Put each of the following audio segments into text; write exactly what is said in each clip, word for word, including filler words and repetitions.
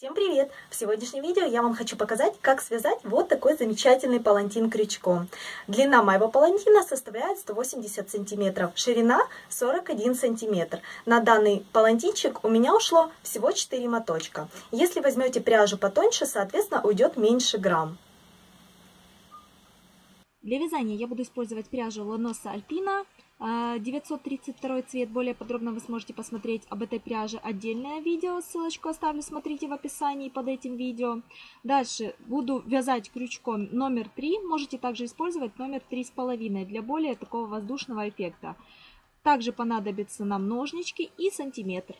Всем привет! В сегодняшнем видео я вам хочу показать, как связать вот такой замечательный палантин крючком. Длина моего палантина составляет сто восемьдесят сантиметров, ширина сорок один сантиметр. На данный палантинчик у меня ушло всего четыре моточка. Если возьмете пряжу потоньше, соответственно, уйдет меньше грамм. Для вязания я буду использовать пряжу Ланоса Альпина. девятьсот тридцать второй цвет. Более подробно вы сможете посмотреть об этой пряже отдельное видео. Ссылочку оставлю, смотрите в описании под этим видео. Дальше буду вязать крючком номер три. Можете также использовать номер три с половиной для более такого воздушного эффекта. Также понадобятся нам ножнички и сантиметр.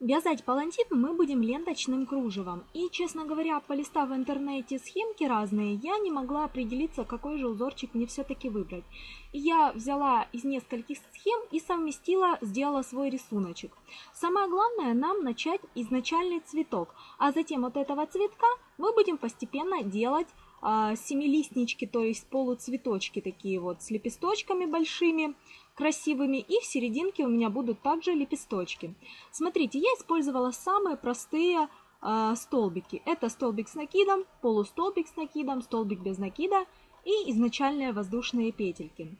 Вязать палантин мы будем ленточным кружевом. И, честно говоря, полистав в интернете схемки разные, я не могла определиться, какой же узорчик мне все-таки выбрать. И я взяла из нескольких схем и совместила, сделала свой рисуночек. Самое главное нам начать изначальный цветок, а затем от этого цветка мы будем постепенно делать э, семилистнички, то есть полуцветочки такие вот с лепесточками большими, красивыми, и в серединке у меня будут также лепесточки. Смотрите, я использовала самые простые э, столбики. Это столбик с накидом, полустолбик с накидом, столбик без накида и изначальные воздушные петельки.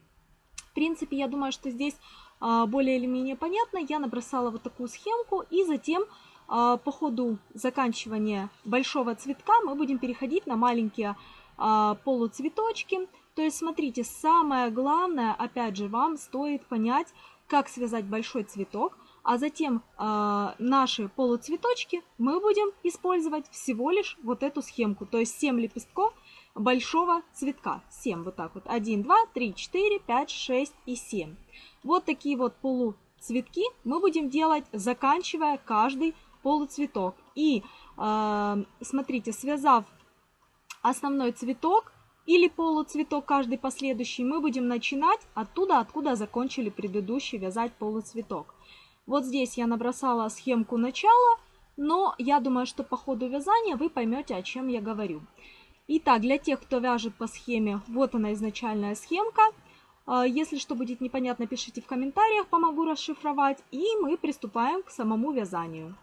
В принципе, я думаю, что здесь э, более или менее понятно. Я набросала вот такую схемку, и затем э, по ходу заканчивания большого цветка мы будем переходить на маленькие э, полуцветочки. То есть, смотрите, самое главное, опять же, вам стоит понять, как связать большой цветок, а затем э, наши полуцветочки мы будем использовать всего лишь вот эту схемку, то есть семь лепестков большого цветка. семь вот так вот. один, два, три, четыре, пять, шесть и семь. Вот такие вот полуцветки мы будем делать, заканчивая каждый полуцветок. И, э, смотрите, связав основной цветок, или полуцветок каждый последующий, мы будем начинать оттуда, откуда закончили предыдущий вязать полуцветок. Вот здесь я набросала схемку начала, но я думаю, что по ходу вязания вы поймете, о чем я говорю. Итак, для тех, кто вяжет по схеме, вот она изначальная схемка. Если что будет непонятно, пишите в комментариях, помогу расшифровать, и мы приступаем к самому вязанию.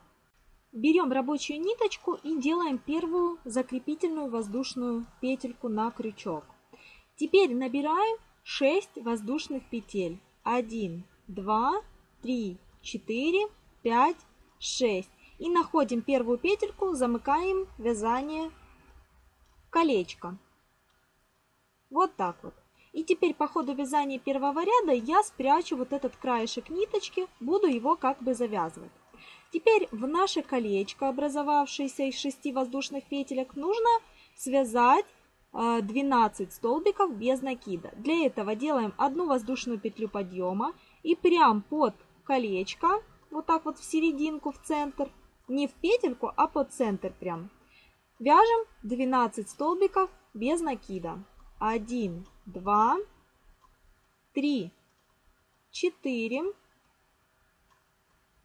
Берем рабочую ниточку и делаем первую закрепительную воздушную петельку на крючок. Теперь набираем шесть воздушных петель. один, два, три, четыре, пять, шесть. И находим первую петельку, замыкаем вязание в колечко. Вот так вот. И теперь по ходу вязания первого ряда я спрячу вот этот краешек ниточки, буду его как бы завязывать. Теперь в наше колечко, образовавшееся из шести воздушных петелек, нужно связать двенадцать столбиков без накида. Для этого делаем одну воздушную петлю подъема и прям под колечко, вот так вот в серединку, в центр, не в петельку, а под центр прям, вяжем двенадцать столбиков без накида. один, два, три, четыре,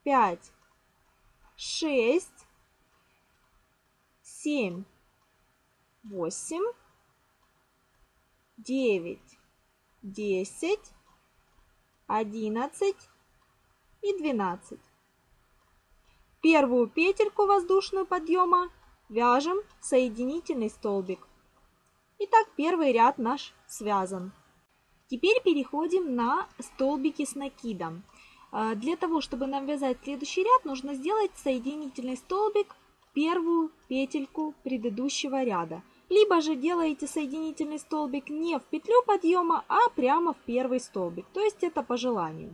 пять, шесть, семь, восемь, девять, десять, одиннадцать и двенадцать. Первую петельку воздушную подъема вяжем соединительный столбик. Итак, первый ряд наш связан. Теперь переходим на столбики с накидом. Для того, чтобы нам вязать следующий ряд, нужно сделать соединительный столбик в первую петельку предыдущего ряда. Либо же делаете соединительный столбик не в петлю подъема, а прямо в первый столбик. То есть это по желанию.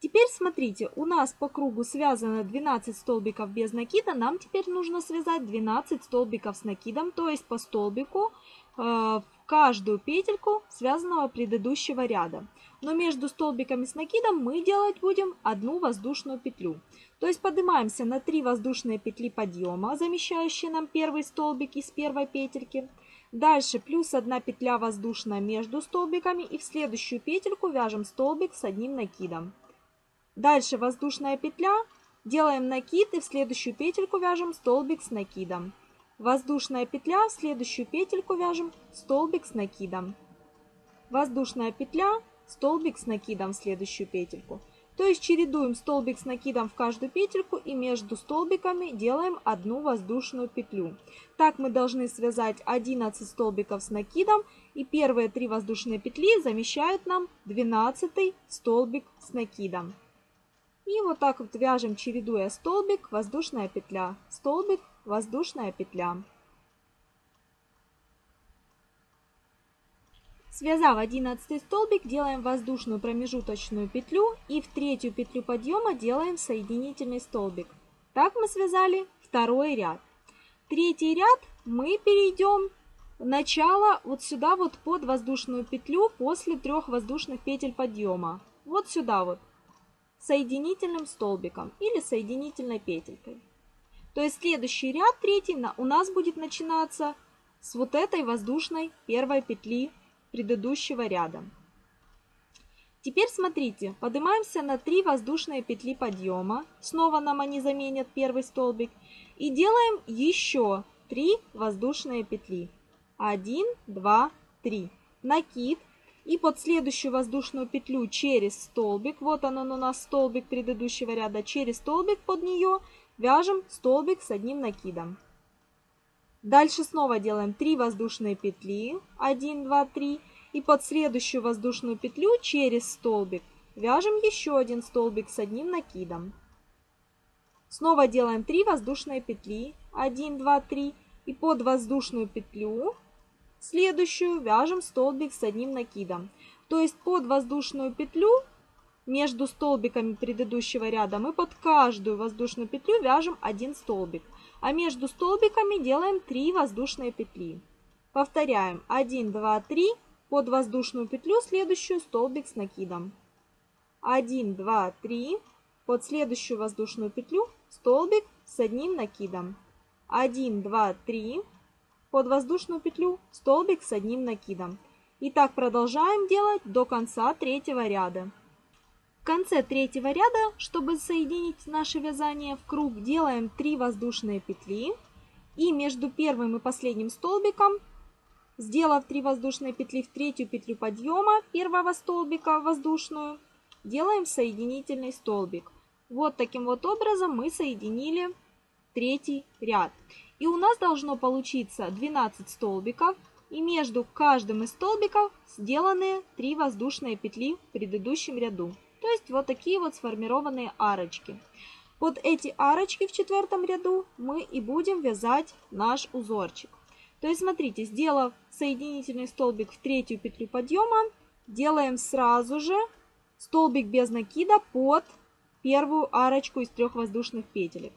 Теперь смотрите, у нас по кругу связано двенадцать столбиков без накида. Нам теперь нужно связать двенадцать столбиков с накидом, то есть по столбику в каждую петельку связанного предыдущего ряда. Но между столбиками с накидом мы делать будем одну воздушную петлю. То есть поднимаемся на три воздушные петли подъема, замещающие нам первый столбик из первой петельки. Дальше плюс одна петля воздушная между столбиками, и в следующую петельку вяжем столбик с одним накидом. Дальше воздушная петля, делаем накид и в следующую петельку вяжем столбик с накидом. Воздушная петля, в следующую петельку вяжем столбик с накидом. Воздушная петля, столбик с накидом в следующую петельку. То есть чередуем столбик с накидом в каждую петельку и между столбиками делаем одну воздушную петлю. Так мы должны связать одиннадцать столбиков с накидом, и первые три воздушные петли замещают нам двенадцатый столбик с накидом. И вот так вот вяжем, чередуя столбик, воздушная петля, столбик, воздушная петля. Связав одиннадцатый столбик, делаем воздушную промежуточную петлю и в третью петлю подъема делаем соединительный столбик. Так мы связали второй ряд. Третий ряд мы перейдем начало вот сюда вот под воздушную петлю после трех воздушных петель подъема. Вот сюда вот соединительным столбиком или соединительной петелькой. То есть следующий ряд, третий, у нас будет начинаться с вот этой воздушной первой петли предыдущего ряда. Теперь смотрите, поднимаемся на три воздушные петли подъема, снова нам они заменят первый столбик, и делаем еще три воздушные петли. один, два, три. Накид, и под следующую воздушную петлю через столбик, вот он у нас столбик предыдущего ряда, через столбик под нее вяжем столбик с одним накидом. Дальше снова делаем три воздушные петли, один, два, три, и под следующую воздушную петлю через столбик вяжем еще один столбик с одним накидом. Снова делаем три воздушные петли, один, два, три, и под воздушную петлю следующую вяжем столбик с одним накидом. То есть под воздушную петлю между столбиками предыдущего ряда мы под каждую воздушную петлю вяжем один столбик. А между столбиками делаем три воздушные петли. Повторяем один, два, три, под воздушную петлю следующую столбик с накидом. один, два, три, под следующую воздушную петлю столбик с одним накидом. один, два, три, под воздушную петлю столбик с одним накидом. И так продолжаем делать до конца третьего ряда. В конце третьего ряда, чтобы соединить наше вязание в круг, делаем три воздушные петли и между первым и последним столбиком, сделав три воздушные петли, в третью петлю подъема первого столбика воздушную, делаем соединительный столбик. Вот таким вот образом мы соединили третий ряд. И у нас должно получиться двенадцать столбиков. И между каждым из столбиков сделаны три воздушные петли в предыдущем ряду. То есть вот такие вот сформированные арочки. Под эти арочки в четвертом ряду мы и будем вязать наш узорчик. То есть смотрите, сделав соединительный столбик в третью петлю подъема, делаем сразу же столбик без накида под первую арочку из трех воздушных петелек.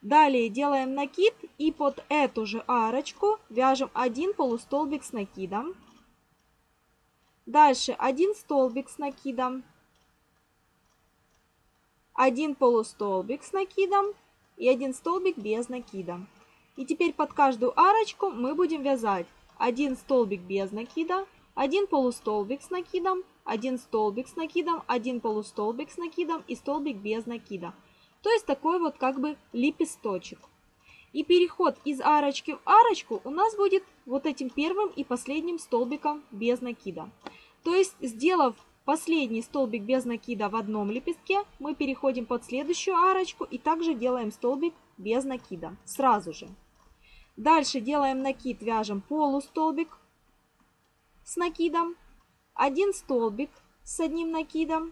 Далее делаем накид и под эту же арочку вяжем один полустолбик с накидом. Дальше один столбик с накидом. один полустолбик с накидом и один столбик без накида. И теперь под каждую арочку мы будем вязать один столбик без накида, один полустолбик с накидом, один столбик с накидом, один полустолбик с накидом и столбик без накида. То есть такой вот как бы лепесточек. И переход из арочки в арочку у нас будет вот этим первым и последним столбиком без накида. То есть сделав последний столбик без накида в одном лепестке, мы переходим под следующую арочку и также делаем столбик без накида сразу же. Дальше делаем накид, вяжем полустолбик с накидом, один столбик с одним накидом,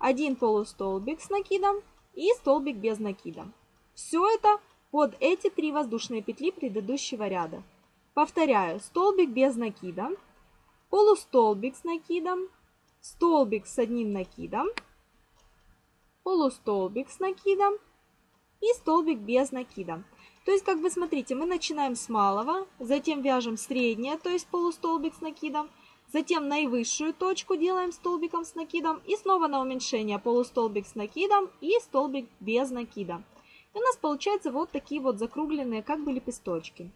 один полустолбик с накидом и столбик без накида. Все это под эти три воздушные петли предыдущего ряда. Повторяю, столбик без накида, полустолбик с накидом, столбик с одним накидом, полустолбик с накидом и столбик без накида. То есть, как вы смотрите, мы начинаем с малого, затем вяжем среднее, то есть полустолбик с накидом, затем наивысшую точку делаем столбиком с накидом и снова на уменьшение полустолбик с накидом и столбик без накида. И у нас получаются вот такие вот закругленные как бы лепесточки.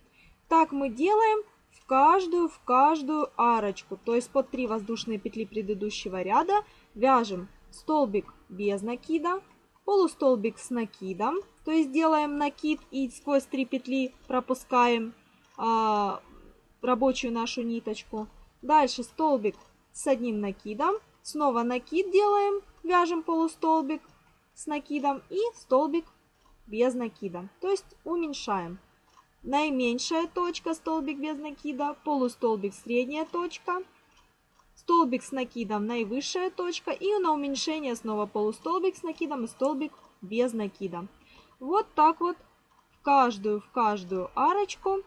Так мы делаем в каждую, в каждую арочку, то есть под три воздушные петли предыдущего ряда вяжем столбик без накида, полустолбик с накидом, то есть делаем накид и сквозь три петли пропускаем э, рабочую нашу ниточку. Дальше столбик с одним накидом, Снова накид делаем, вяжем полустолбик с накидом и столбик без накида. То есть уменьшаем. Наименьшая точка, столбик без накида, полустолбик, средняя точка, столбик с накидом, наивысшая точка. И на уменьшение снова полустолбик с накидом и столбик без накида. Вот так вот в каждую, в каждую арочку.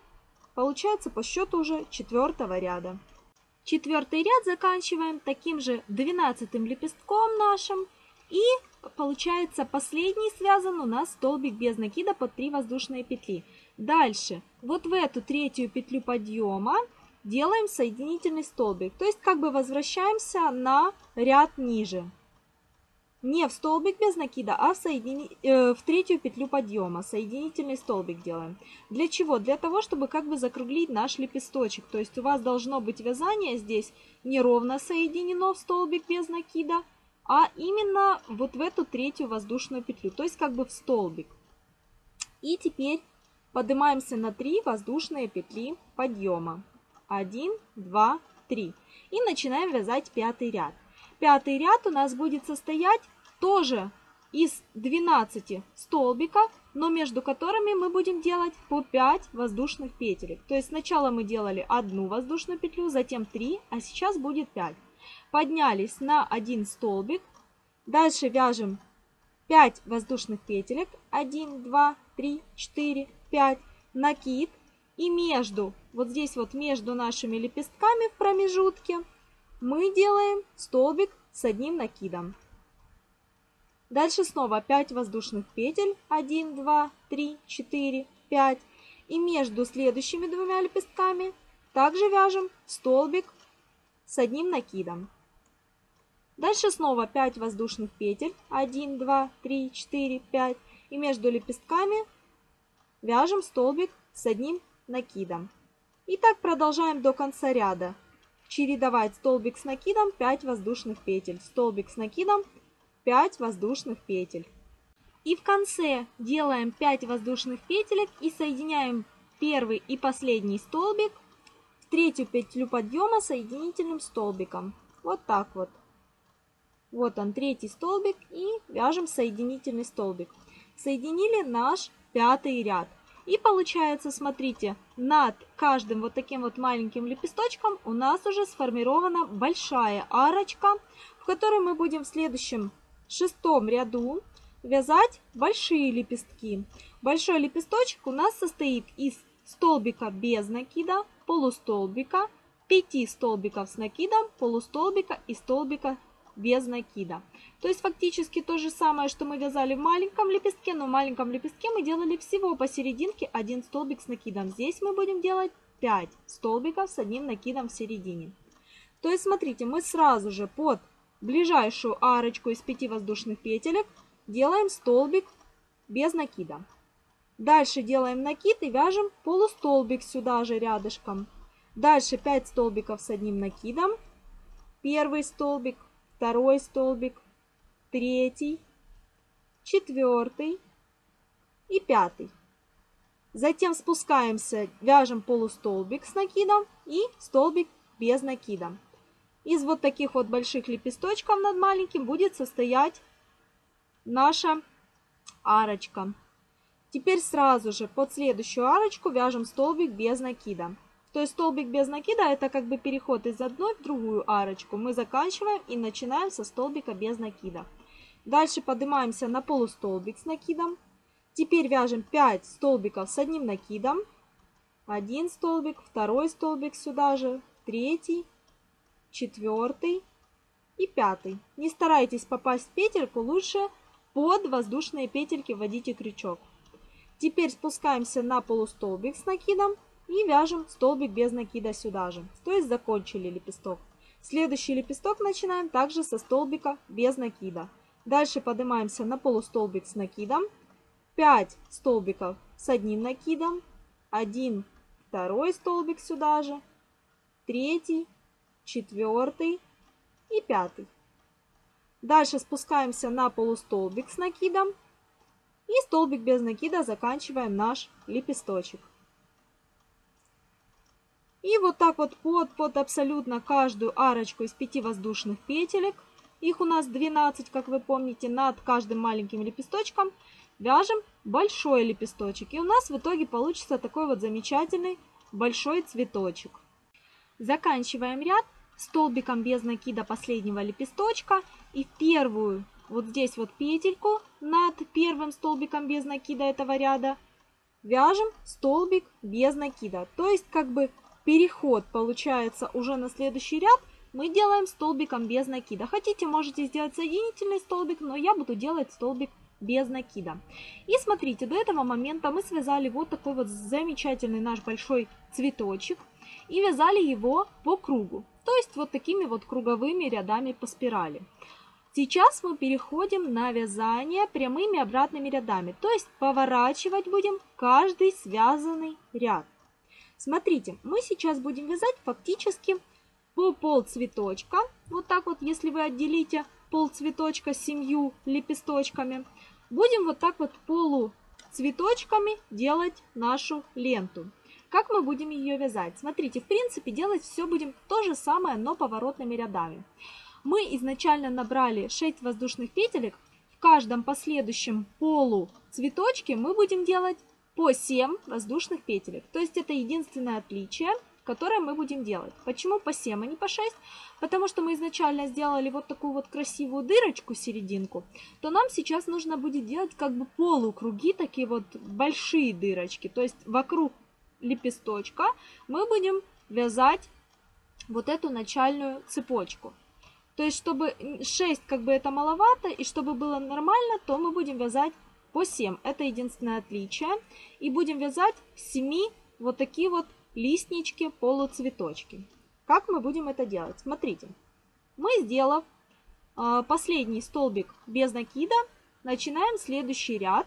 Получается по счету уже четвертого ряда. Четвертый ряд заканчиваем таким же двенадцатым лепестком нашим. И получается последний связан у нас столбик без накида под три воздушные петли. Дальше вот в эту третью петлю подъема делаем соединительный столбик. То есть как бы возвращаемся на ряд ниже. Не в столбик без накида, а в, соедини... э, в третью петлю подъема. Соединительный столбик делаем. Для чего? Для того, чтобы как бы закруглить наш лепесточек. То есть у вас должно быть вязание здесь неровно соединено в столбик без накида, а именно вот в эту третью воздушную петлю. То есть как бы в столбик. И теперь поднимаемся на три воздушные петли подъема. один, два, три. И начинаем вязать пятый ряд. Пятый ряд у нас будет состоять тоже из двенадцати столбиков, но между которыми мы будем делать по пять воздушных петелек. То есть сначала мы делали одну воздушную петлю, затем три, а сейчас будет пять. Поднялись на один столбик. Дальше вяжем пять воздушных петелек. один, два, три, четыре, пять. Накид. И между, вот здесь вот между нашими лепестками в промежутке, мы делаем столбик с одним накидом. Дальше снова пять воздушных петель. один, два, три, четыре, пять. И между следующими двумя лепестками также вяжем столбик с одним накидом. Дальше снова пять воздушных петель. один, два, три, четыре, пять. И между лепестками вяжем столбик с одним накидом. И так продолжаем до конца ряда. Чередовать столбик с накидом, пять воздушных петель, столбик с накидом, пять воздушных петель. И в конце делаем пять воздушных петелек и соединяем первый и последний столбик в третью петлю подъема соединительным столбиком. Вот так вот. Вот он, третий столбик, и вяжем соединительный столбик. Соединили наш пятый ряд. И получается, смотрите, над каждым вот таким вот маленьким лепесточком у нас уже сформирована большая арочка, в которой мы будем в следующем шестом ряду вязать большие лепестки. Большой лепесточек у нас состоит из столбика без накида, полустолбика, пяти столбиков с накидом, полустолбика и столбика без накида. То есть фактически то же самое, что мы вязали в маленьком лепестке, но в маленьком лепестке мы делали всего посерединке один столбик с накидом. Здесь мы будем делать пять столбиков с одним накидом в середине. То есть смотрите, мы сразу же под ближайшую арочку из пяти воздушных петелек делаем столбик без накида. Дальше делаем накид и вяжем полустолбик сюда же рядышком. Дальше пять столбиков с одним накидом. Первый столбик, второй столбик, третий, четвертый и пятый. Затем спускаемся, вяжем полустолбик с накидом и столбик без накида. Из вот таких вот больших лепесточков над маленьким будет состоять наша арочка. Теперь сразу же под следующую арочку вяжем столбик без накида. То есть столбик без накида это как бы переход из одной в другую арочку. Мы заканчиваем и начинаем со столбика без накида. Дальше поднимаемся на полустолбик с накидом. Теперь вяжем пять столбиков с одним накидом. Один столбик, второй столбик сюда же, третий, четвертый и пятый. Не старайтесь попасть в петельку, лучше под воздушные петельки вводите крючок. Теперь спускаемся на полустолбик с накидом. И вяжем столбик без накида сюда же. То есть закончили лепесток. Следующий лепесток начинаем также со столбика без накида. Дальше поднимаемся на полустолбик с накидом. пять столбиков с одним накидом. один, второй столбик сюда же. три, четыре и пять. Дальше спускаемся на полустолбик с накидом. И столбик без накида заканчиваем наш лепесточек. И вот так вот под, под абсолютно каждую арочку из пяти воздушных петелек Их у нас двенадцать, как вы помните, над каждым маленьким лепесточком вяжем большой лепесточек. И у нас в итоге получится такой вот замечательный большой цветочек. Заканчиваем ряд столбиком без накида последнего лепесточка. И первую вот здесь вот петельку над первым столбиком без накида этого ряда вяжем столбик без накида. То есть как бы переход получается уже на следующий ряд. Мы делаем столбиком без накида. Хотите, можете сделать соединительный столбик, но я буду делать столбик без накида. И смотрите, до этого момента мы связали вот такой вот замечательный наш большой цветочек и вязали его по кругу. То есть вот такими вот круговыми рядами по спирали. Сейчас мы переходим на вязание прямыми обратными рядами. То есть поворачивать будем каждый связанный ряд. Смотрите, мы сейчас будем вязать фактически по полцветочка, вот так вот, если вы отделите полцветочка семью лепесточками, будем вот так вот полуцветочками делать нашу ленту. Как мы будем ее вязать? Смотрите, в принципе, делать все будем то же самое, но поворотными рядами. Мы изначально набрали шесть воздушных петелек, в каждом последующем полуцветочке мы будем делать по семь воздушных петелек. То есть это единственное отличие, которые мы будем делать. Почему по семь, а не по шесть? Потому что мы изначально сделали вот такую вот красивую дырочку, серединку, то нам сейчас нужно будет делать как бы полукруги, такие вот большие дырочки. То есть вокруг лепесточка мы будем вязать вот эту начальную цепочку. То есть чтобы шесть как бы это маловато, и чтобы было нормально, то мы будем вязать по семь. Это единственное отличие. И будем вязать семь вот такие вот листнички, полуцветочки. Как мы будем это делать? Смотрите, мы, сделав последний столбик без накида, начинаем следующий ряд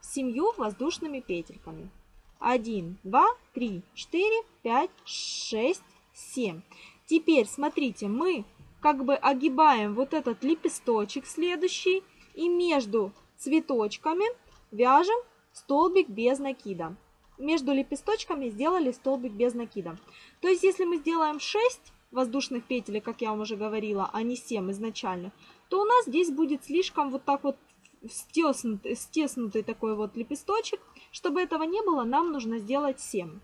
с семью воздушными петельками. один, два, три, четыре, пять, шесть, семь. Теперь, смотрите, мы как бы огибаем вот этот лепесточек следующий и между цветочками вяжем столбик без накида. Между лепесточками сделали столбик без накида. То есть, если мы сделаем шесть воздушных петель, как я вам уже говорила, а не семь изначально, то у нас здесь будет слишком вот так вот стеснутый, стеснутый такой вот лепесточек. Чтобы этого не было, нам нужно сделать семь.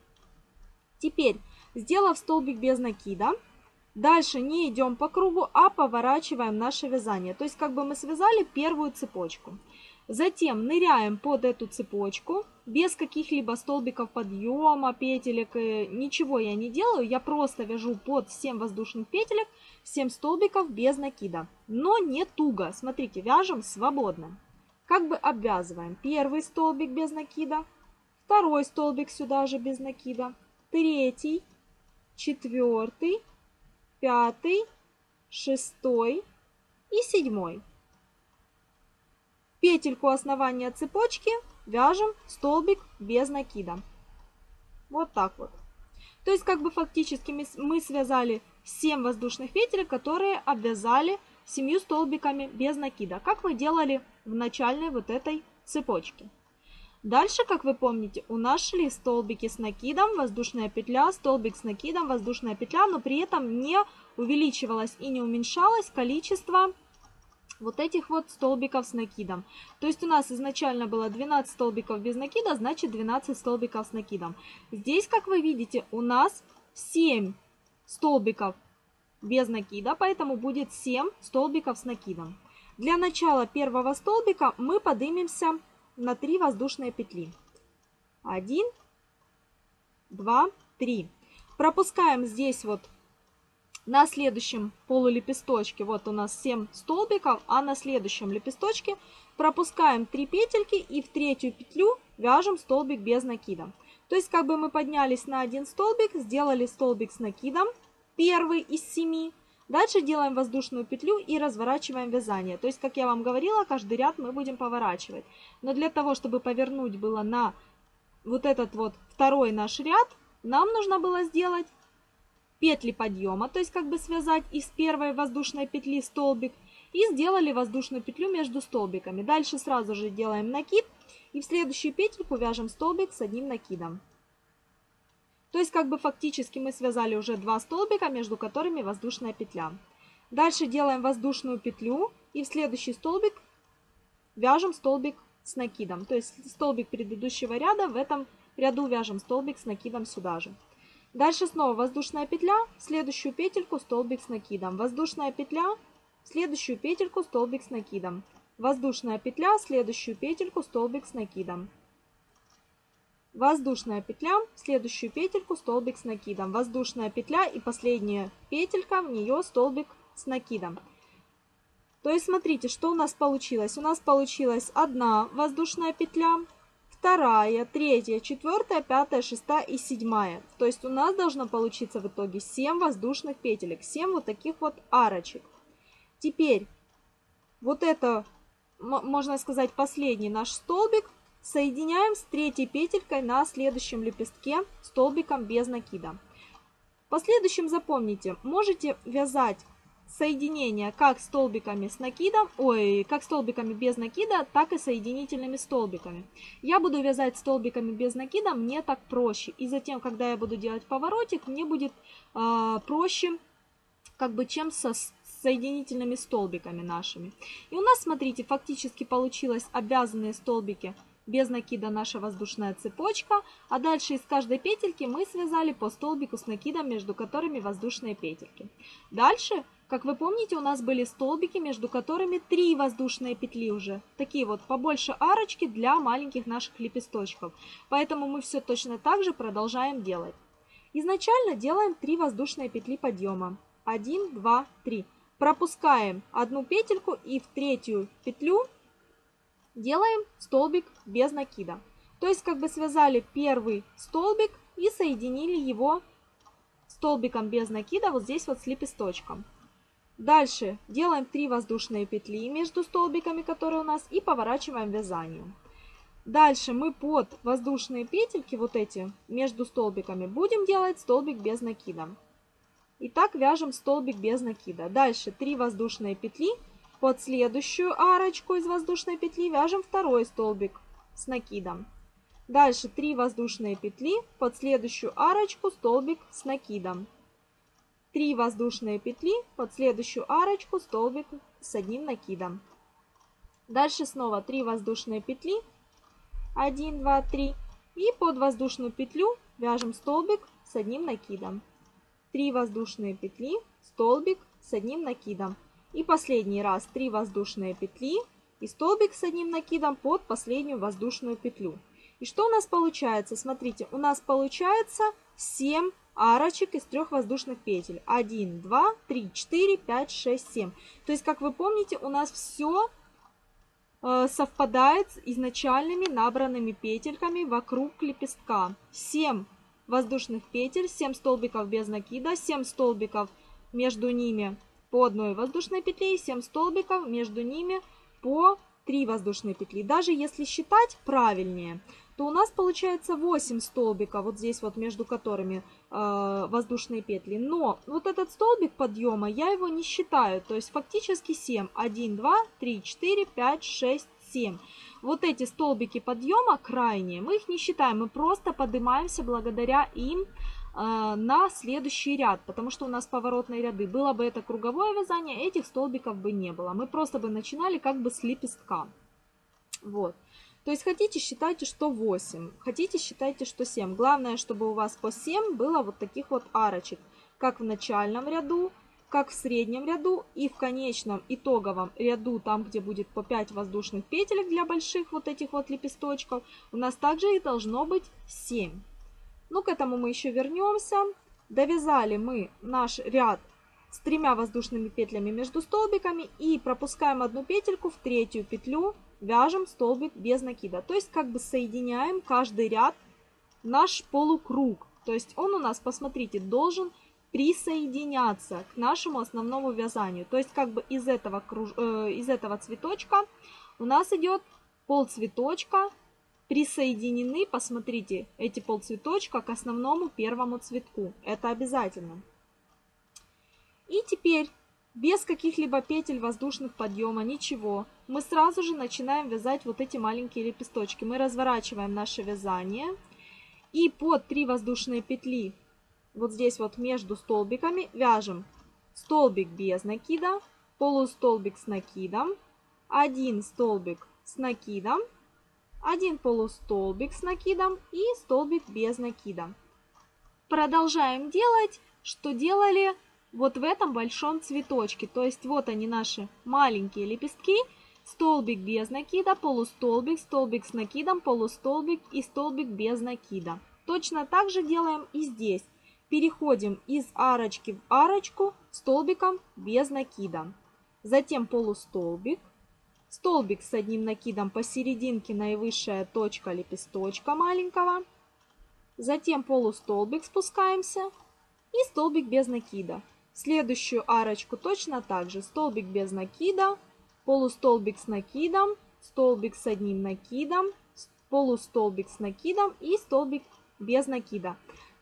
Теперь, сделав столбик без накида, дальше не идем по кругу, а поворачиваем наше вязание. То есть, как бы мы связали первую цепочку. Затем ныряем под эту цепочку, без каких-либо столбиков подъема, петелек, ничего я не делаю. Я просто вяжу под семь воздушных петелек, семь столбиков без накида. Но не туго. Смотрите, вяжем свободно. Как бы обвязываем первый столбик без накида, второй столбик сюда же без накида, третий, четвертый, пятый, шестой и седьмой. Петельку основания цепочки вяжем столбик без накида. Вот так вот. То есть как бы фактически мы связали семь воздушных петель, которые обвязали семью столбиками без накида, как мы делали в начальной вот этой цепочке. Дальше, как вы помните, у нас шли столбики с накидом, воздушная петля, столбик с накидом, воздушная петля, но при этом не увеличивалось и не уменьшалось количество вот этих вот столбиков с накидом. То есть у нас изначально было двенадцать столбиков без накида, значит двенадцать столбиков с накидом. Здесь, как вы видите, у нас семь столбиков без накида, поэтому будет семь столбиков с накидом. Для начала первого столбика мы поднимемся на три воздушные петли. один, два, три. Пропускаем здесь вот на следующем полулепесточке, вот у нас семь столбиков, а на следующем лепесточке пропускаем три петельки и в третью петлю вяжем столбик без накида. То есть как бы мы поднялись на один столбик, сделали столбик с накидом, первый из семи. Дальше делаем воздушную петлю и разворачиваем вязание. То есть, как я вам говорила, каждый ряд мы будем поворачивать. Но для того, чтобы повернуть было на вот этот вот второй наш ряд, нам нужно было сделать петли подъема, то есть как бы связать из первой воздушной петли столбик, и сделали воздушную петлю между столбиками. Дальше сразу же делаем накид и в следующую петельку вяжем столбик с одним накидом. То есть как бы фактически мы связали уже два столбика, между которыми воздушная петля. Дальше делаем воздушную петлю и в следующий столбик вяжем столбик с накидом. То есть столбик предыдущего ряда, в этом ряду вяжем столбик с накидом сюда же. Дальше снова воздушная петля, в следующую петельку столбик с накидом. Воздушная петля, в следующую петельку столбик с накидом. Воздушная петля, в следующую петельку столбик с накидом. Воздушная петля, в следующую петельку столбик с накидом. Воздушная петля и последняя петелька, в нее столбик с накидом. То есть смотрите, что у нас получилось. У нас получилась одна воздушная петля, вторая, третья, четвертая, пятая, шестая и седьмая. То есть у нас должно получиться в итоге семь воздушных петелек, семь вот таких вот арочек. Теперь вот это, можно сказать, последний наш столбик соединяем с третьей петелькой на следующем лепестке столбиком без накида. В последующем запомните, можете вязать соединения как столбиками с накидом, ой, как столбиками без накида, так и соединительными столбиками. Я буду вязать столбиками без накида, мне так проще. И затем, когда я буду делать поворотик, мне будет э, проще, как бы, чем со соединительными столбиками нашими. И у нас, смотрите, фактически получилось обвязанные столбики без накида наша воздушная цепочка, а дальше из каждой петельки мы связали по столбику с накидом, между которыми воздушные петельки. Дальше, как вы помните, у нас были столбики, между которыми три воздушные петли уже. Такие вот побольше арочки для маленьких наших лепесточков. Поэтому мы все точно так же продолжаем делать. Изначально делаем три воздушные петли подъема. один, два, три. Пропускаем одну петельку и в третью петлю делаем столбик без накида. То есть как бы связали первый столбик и соединили его столбиком без накида вот здесь вот с лепесточком. Дальше делаем три воздушные петли между столбиками, которые у нас, и поворачиваем вязанию. Дальше мы под воздушные петельки, вот эти, между столбиками, будем делать столбик без накида. И так вяжем столбик без накида. Дальше три воздушные петли, под следующую арочку из воздушной петли вяжем второй столбик с накидом. Дальше три воздушные петли, под следующую арочку столбик с накидом. три воздушные петли, под следующую арочку столбик с одним накидом. Дальше снова три воздушные петли. один, два, три. И под воздушную петлю вяжем столбик с одним накидом. три воздушные петли, столбик с одним накидом. И последний раз три воздушные петли и столбик с одним накидом под последнюю воздушную петлю. И что у нас получается? Смотрите, у нас получается семь арочек из трех воздушных петель. один, два, три, четыре, пять, шесть, семь. То есть, как вы помните, у нас все э, совпадает с изначальными набранными петельками вокруг лепестка. семь воздушных петель, семь столбиков без накида, семь столбиков между ними по одной воздушной петле и семь столбиков между ними по три воздушные петли. Даже если считать правильнее, то у нас получается восемь столбиков, вот здесь вот между которыми э, воздушные петли. Но вот этот столбик подъема, я его не считаю, то есть фактически семь. один, два, три, четыре, пять, шесть, семь. Вот эти столбики подъема крайние, мы их не считаем, мы просто поднимаемся благодаря им э, на следующий ряд, потому что у нас поворотные ряды. Было бы это круговое вязание, этих столбиков бы не было. Мы просто бы начинали как бы с лепестка. Вот. То есть хотите, считайте, что восемь, хотите, считайте, что семь. Главное, чтобы у вас по семь было вот таких вот арочек, как в начальном ряду, как в среднем ряду и в конечном итоговом ряду, там, где будет по пять воздушных петелек для больших вот этих вот лепесточков, у нас также и должно быть семь. Ну, к этому мы еще вернемся. Довязали мы наш ряд с тремя воздушными петлями между столбиками и пропускаем одну петельку в третью петлю. Вяжем столбик без накида, то есть как бы соединяем каждый ряд наш полукруг. То есть он у нас, посмотрите, должен присоединяться к нашему основному вязанию. То есть как бы из этого, круж... э, из этого цветочка у нас идет полцветочка, присоединены, посмотрите, эти полцветочка к основному первому цветку. Это обязательно. И теперь без каких-либо петель воздушных подъема, ничего, мы сразу же начинаем вязать вот эти маленькие лепесточки. Мы разворачиваем наше вязание и под три воздушные петли вот здесь вот между столбиками вяжем столбик без накида, полустолбик с накидом, один столбик с накидом, один полустолбик с накидом и столбик без накида. Продолжаем делать, что делали вот в этом большом цветочке. То есть вот они, наши маленькие лепестки. Столбик без накида, полустолбик, столбик с накидом, полустолбик и столбик без накида. Точно так же делаем и здесь. Переходим из арочки в арочку столбиком без накида. Затем полустолбик, столбик с одним накидом посерединке, наивысшая точка лепесточка маленького. Затем полустолбик, спускаемся, и столбик без накида. В следующую арочку точно так же. Столбик без накида, полустолбик с накидом, столбик с одним накидом, полустолбик с накидом и столбик без накида.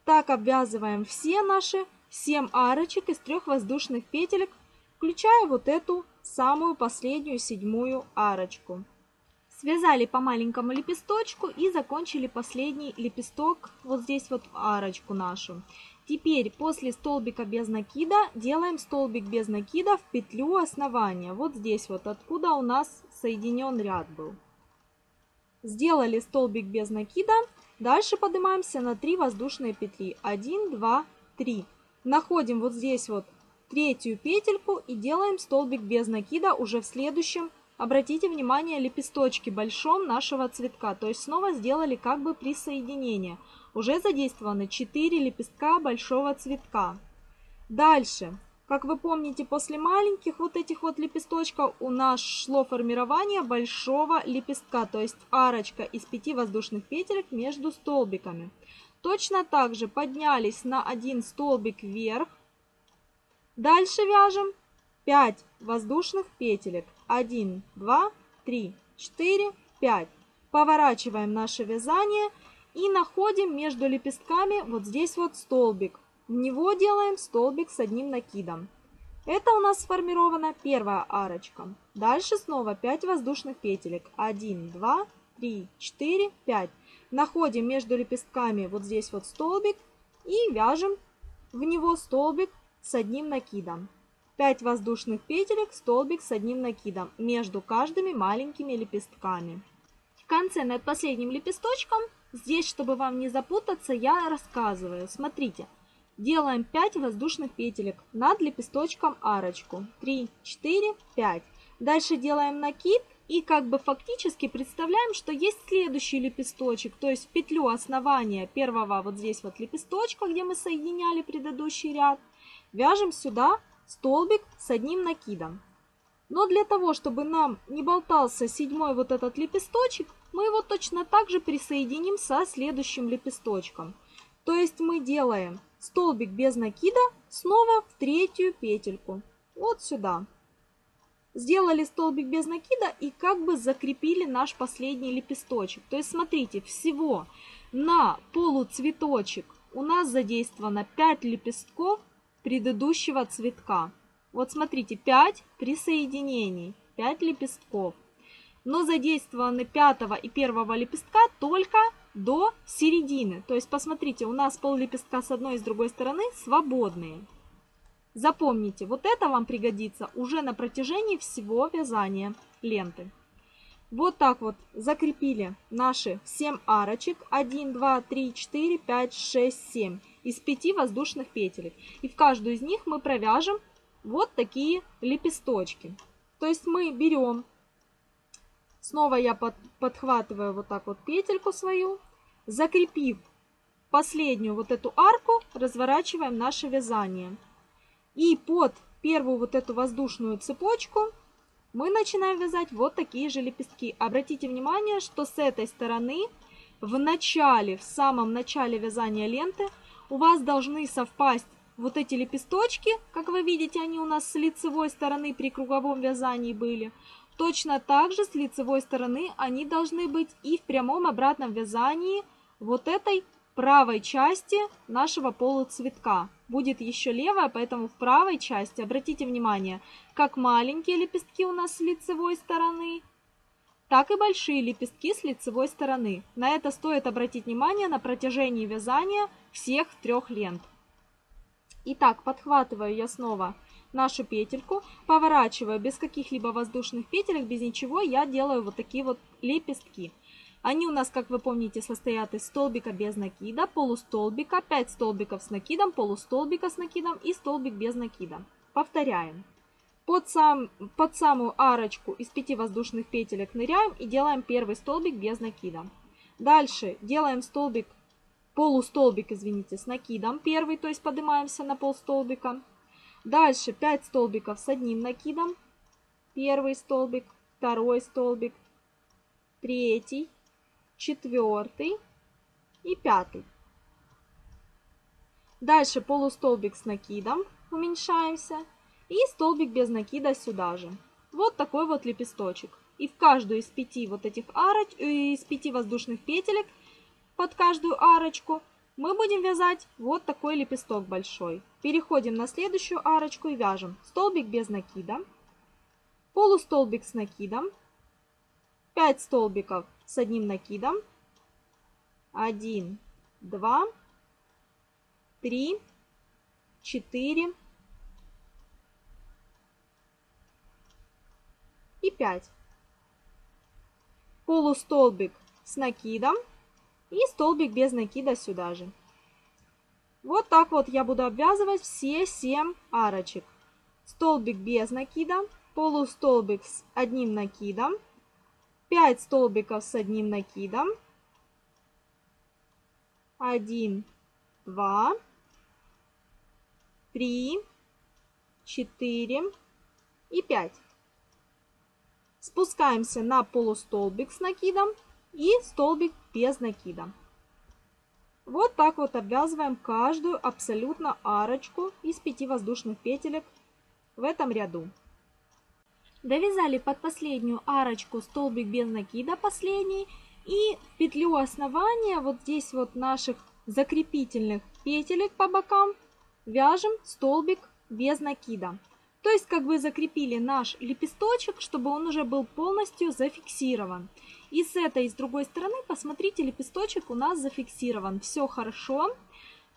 Так обвязываем все наши семь арочек из трех воздушных петелек, включая вот эту самую последнюю седьмую арочку. Связали по маленькому лепесточку и закончили последний лепесток вот здесь вот в арочку нашу. Теперь после столбика без накида делаем столбик без накида в петлю основания. Вот здесь вот, откуда у нас соединен ряд был. Сделали столбик без накида. Дальше поднимаемся на три воздушные петли. один, два, три. Находим вот здесь вот третью петельку и делаем столбик без накида уже в следующем, обратите внимание, лепесточке большом нашего цветка. То есть снова сделали как бы присоединение. Уже задействованы четыре лепестка большого цветка. Дальше, как вы помните, после маленьких вот этих вот лепесточков у нас шло формирование большого лепестка, то есть арочка из пяти воздушных петелек между столбиками. Точно так же поднялись на один столбик вверх. Дальше вяжем пять воздушных петелек. один, два, три, четыре, пять. Поворачиваем наше вязание. И находим между лепестками вот здесь вот столбик. В него делаем столбик с одним накидом. Это у нас сформирована первая арочка. Дальше снова пять воздушных петелек. один, два, три, четыре, пять. Находим между лепестками вот здесь вот столбик и вяжем в него столбик с одним накидом. пять воздушных петелек, столбик с одним накидом между каждыми маленькими лепестками. В конце над последним лепесточком... Здесь, чтобы вам не запутаться, я рассказываю. Смотрите, делаем пять воздушных петелек над лепесточком арочку. три, четыре, пять. Дальше делаем накид и как бы фактически представляем, что есть следующий лепесточек. То есть в петлю основания первого вот здесь вот лепесточка, где мы соединяли предыдущий ряд, вяжем сюда столбик с одним накидом. Но для того, чтобы нам не болтался седьмой вот этот лепесточек, мы его точно так же присоединим со следующим лепесточком. То есть мы делаем столбик без накида снова в третью петельку. Вот сюда. Сделали столбик без накида и как бы закрепили наш последний лепесточек. То есть смотрите, всего на полуцветочек у нас задействовано пять лепестков предыдущего цветка. Вот смотрите, пять присоединений, пять лепестков. Но задействованы пятого и первого лепестка только до середины. То есть, посмотрите, у нас пол лепестка с одной и с другой стороны свободные. Запомните, вот это вам пригодится уже на протяжении всего вязания ленты. Вот так вот закрепили наши семь арочек. один, два, три, четыре, пять, шесть, семь из пяти воздушных петелек. И в каждую из них мы провяжем вот такие лепесточки. То есть мы берем, снова я под, подхватываю вот так вот петельку свою, закрепив последнюю вот эту арку, разворачиваем наше вязание. И под первую вот эту воздушную цепочку мы начинаем вязать вот такие же лепестки. Обратите внимание, что с этой стороны в начале, в самом начале вязания ленты у вас должны совпасть вот эти лепесточки, как вы видите, они у нас с лицевой стороны при круговом вязании были. Точно так же с лицевой стороны они должны быть и в прямом обратном вязании вот этой правой части нашего полуцветка. Будет еще левая, поэтому в правой части, обратите внимание, как маленькие лепестки у нас с лицевой стороны, так и большие лепестки с лицевой стороны. На это стоит обратить внимание на протяжении вязания всех трех лент. Итак, подхватываю я снова нашу петельку, поворачиваю без каких-либо воздушных петелек, без ничего я делаю вот такие вот лепестки. Они у нас, как вы помните, состоят из столбика без накида, полустолбика, пять столбиков с накидом, полустолбика с накидом и столбик без накида. Повторяем. Под, сам, под самую арочку из пяти воздушных петелек ныряем и делаем первый столбик без накида. Дальше делаем столбик, полустолбик, извините, с накидом первый, то есть поднимаемся на полстолбика. Дальше пять столбиков с одним накидом. Первый столбик, второй столбик, третий, четвертый и пятый. Дальше полустолбик с накидом, уменьшаемся, и столбик без накида сюда же. Вот такой вот лепесточек. И в каждую из пяти вот этих арочек, из пяти воздушных петелек под каждую арочку мы будем вязать вот такой лепесток большой. Переходим на следующую арочку и вяжем столбик без накида, полустолбик с накидом, пять столбиков с одним накидом, один, два, три, четыре и пять. Полустолбик с накидом и столбик без накида сюда же. Вот так вот я буду обвязывать все семь арочек. Столбик без накида, полустолбик с одним накидом, пять столбиков с одним накидом, один, два, три, четыре и пять. Спускаемся на полустолбик с накидом и столбик без накида. Вот так вот обвязываем каждую абсолютно арочку из пяти воздушных петелек в этом ряду. Довязали под последнюю арочку столбик без накида, последний, и в петлю основания вот здесь вот наших закрепительных петелек по бокам вяжем столбик без накида. То есть как бы закрепили наш лепесточек, чтобы он уже был полностью зафиксирован. И с этой, и с другой стороны, посмотрите, лепесточек у нас зафиксирован. Все хорошо,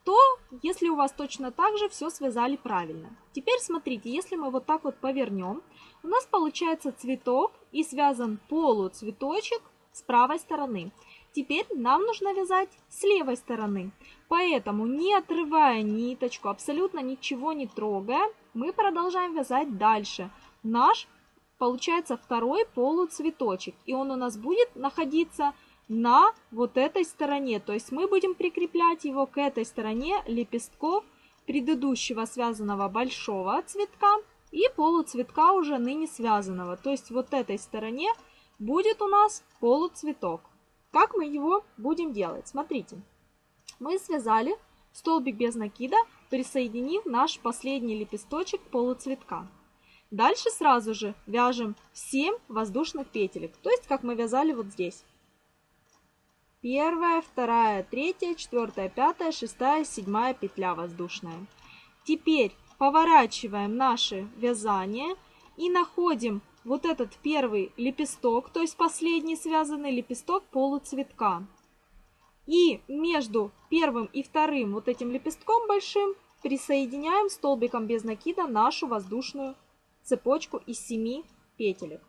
то если у вас точно так же, все связали правильно. Теперь смотрите, если мы вот так вот повернем, у нас получается цветок и связан полуцветочек с правой стороны. Теперь нам нужно вязать с левой стороны. Поэтому, не отрывая ниточку, абсолютно ничего не трогая, мы продолжаем вязать дальше наш, получается, второй полуцветочек. И он у нас будет находиться на вот этой стороне. То есть мы будем прикреплять его к этой стороне лепестков предыдущего связанного большого цветка и полуцветка уже ныне связанного. То есть вот этой стороне будет у нас полуцветок. Как мы его будем делать? Смотрите, мы связали столбик без накида, присоединив наш последний лепесточек полуцветка. Дальше сразу же вяжем семь воздушных петелек, то есть как мы вязали вот здесь. Первая, вторая, третья, четвертая, пятая, шестая, седьмая петля воздушная. Теперь поворачиваем наше вязание и находим вот этот первый лепесток, то есть последний связанный лепесток полуцветка. И между первым и вторым вот этим лепестком большим присоединяем столбиком без накида нашу воздушную цепочку из семи петелек.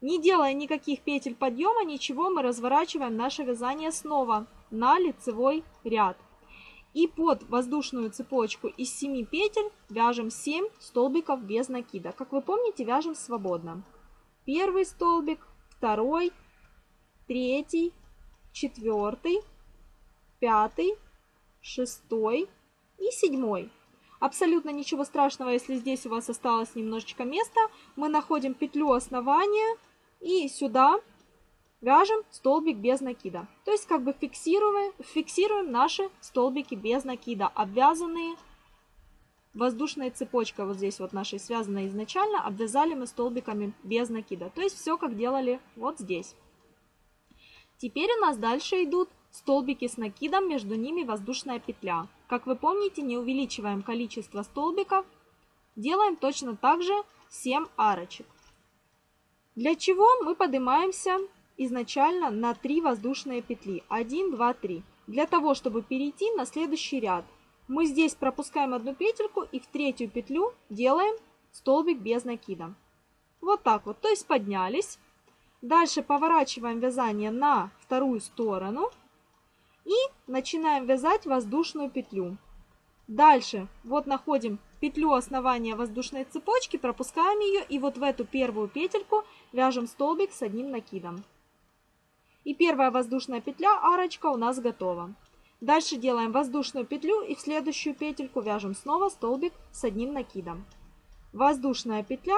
Не делая никаких петель подъема, ничего, мы разворачиваем наше вязание снова на лицевой ряд. И под воздушную цепочку из семи петель вяжем семь столбиков без накида. Как вы помните, вяжем свободно. Первый столбик, второй, третий, четвертый, пятый, шестой и седьмой. Абсолютно ничего страшного, если здесь у вас осталось немножечко места. Мы находим петлю основания и сюда вяжем столбик без накида. То есть как бы фиксируем, фиксируем наши столбики без накида, обвязанные воздушной цепочкой. Вот здесь вот нашей связанной изначально, обвязали мы столбиками без накида. То есть все как делали вот здесь. Теперь у нас дальше идут столбики с накидом, между ними воздушная петля. Как вы помните, не увеличиваем количество столбиков, делаем точно так же семь арочек. Для чего мы поднимаемся изначально на три воздушные петли? один, два, три. Для того, чтобы перейти на следующий ряд. Мы здесь пропускаем одну петельку и в третью петлю делаем столбик без накида. Вот так вот, то есть поднялись. Дальше поворачиваем вязание на вторую сторону и начинаем вязать воздушную петлю. Дальше вот находим петлю основания воздушной цепочки, пропускаем ее и вот в эту первую петельку вяжем столбик с одним накидом. И первая воздушная петля, арочка, у нас готова. Дальше делаем воздушную петлю и в следующую петельку вяжем снова столбик с одним накидом. Воздушная петля,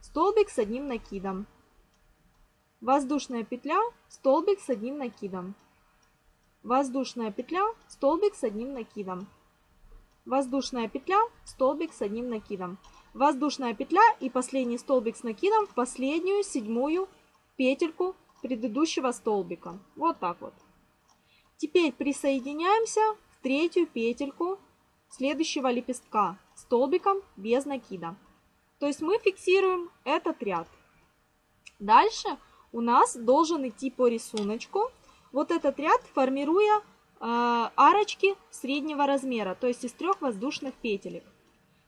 столбик с одним накидом. Воздушная петля, столбик с одним накидом. Воздушная петля, столбик с одним накидом. Воздушная петля, столбик с одним накидом. Воздушная петля и последний столбик с накидом в последнюю седьмую петельку предыдущего столбика. Вот так вот. Теперь присоединяемся в третью петельку следующего лепестка столбиком без накида. То есть мы фиксируем этот ряд. Дальше у нас должен идти по рисунку вот этот ряд, формируя э, арочки среднего размера, то есть из трех воздушных петелек.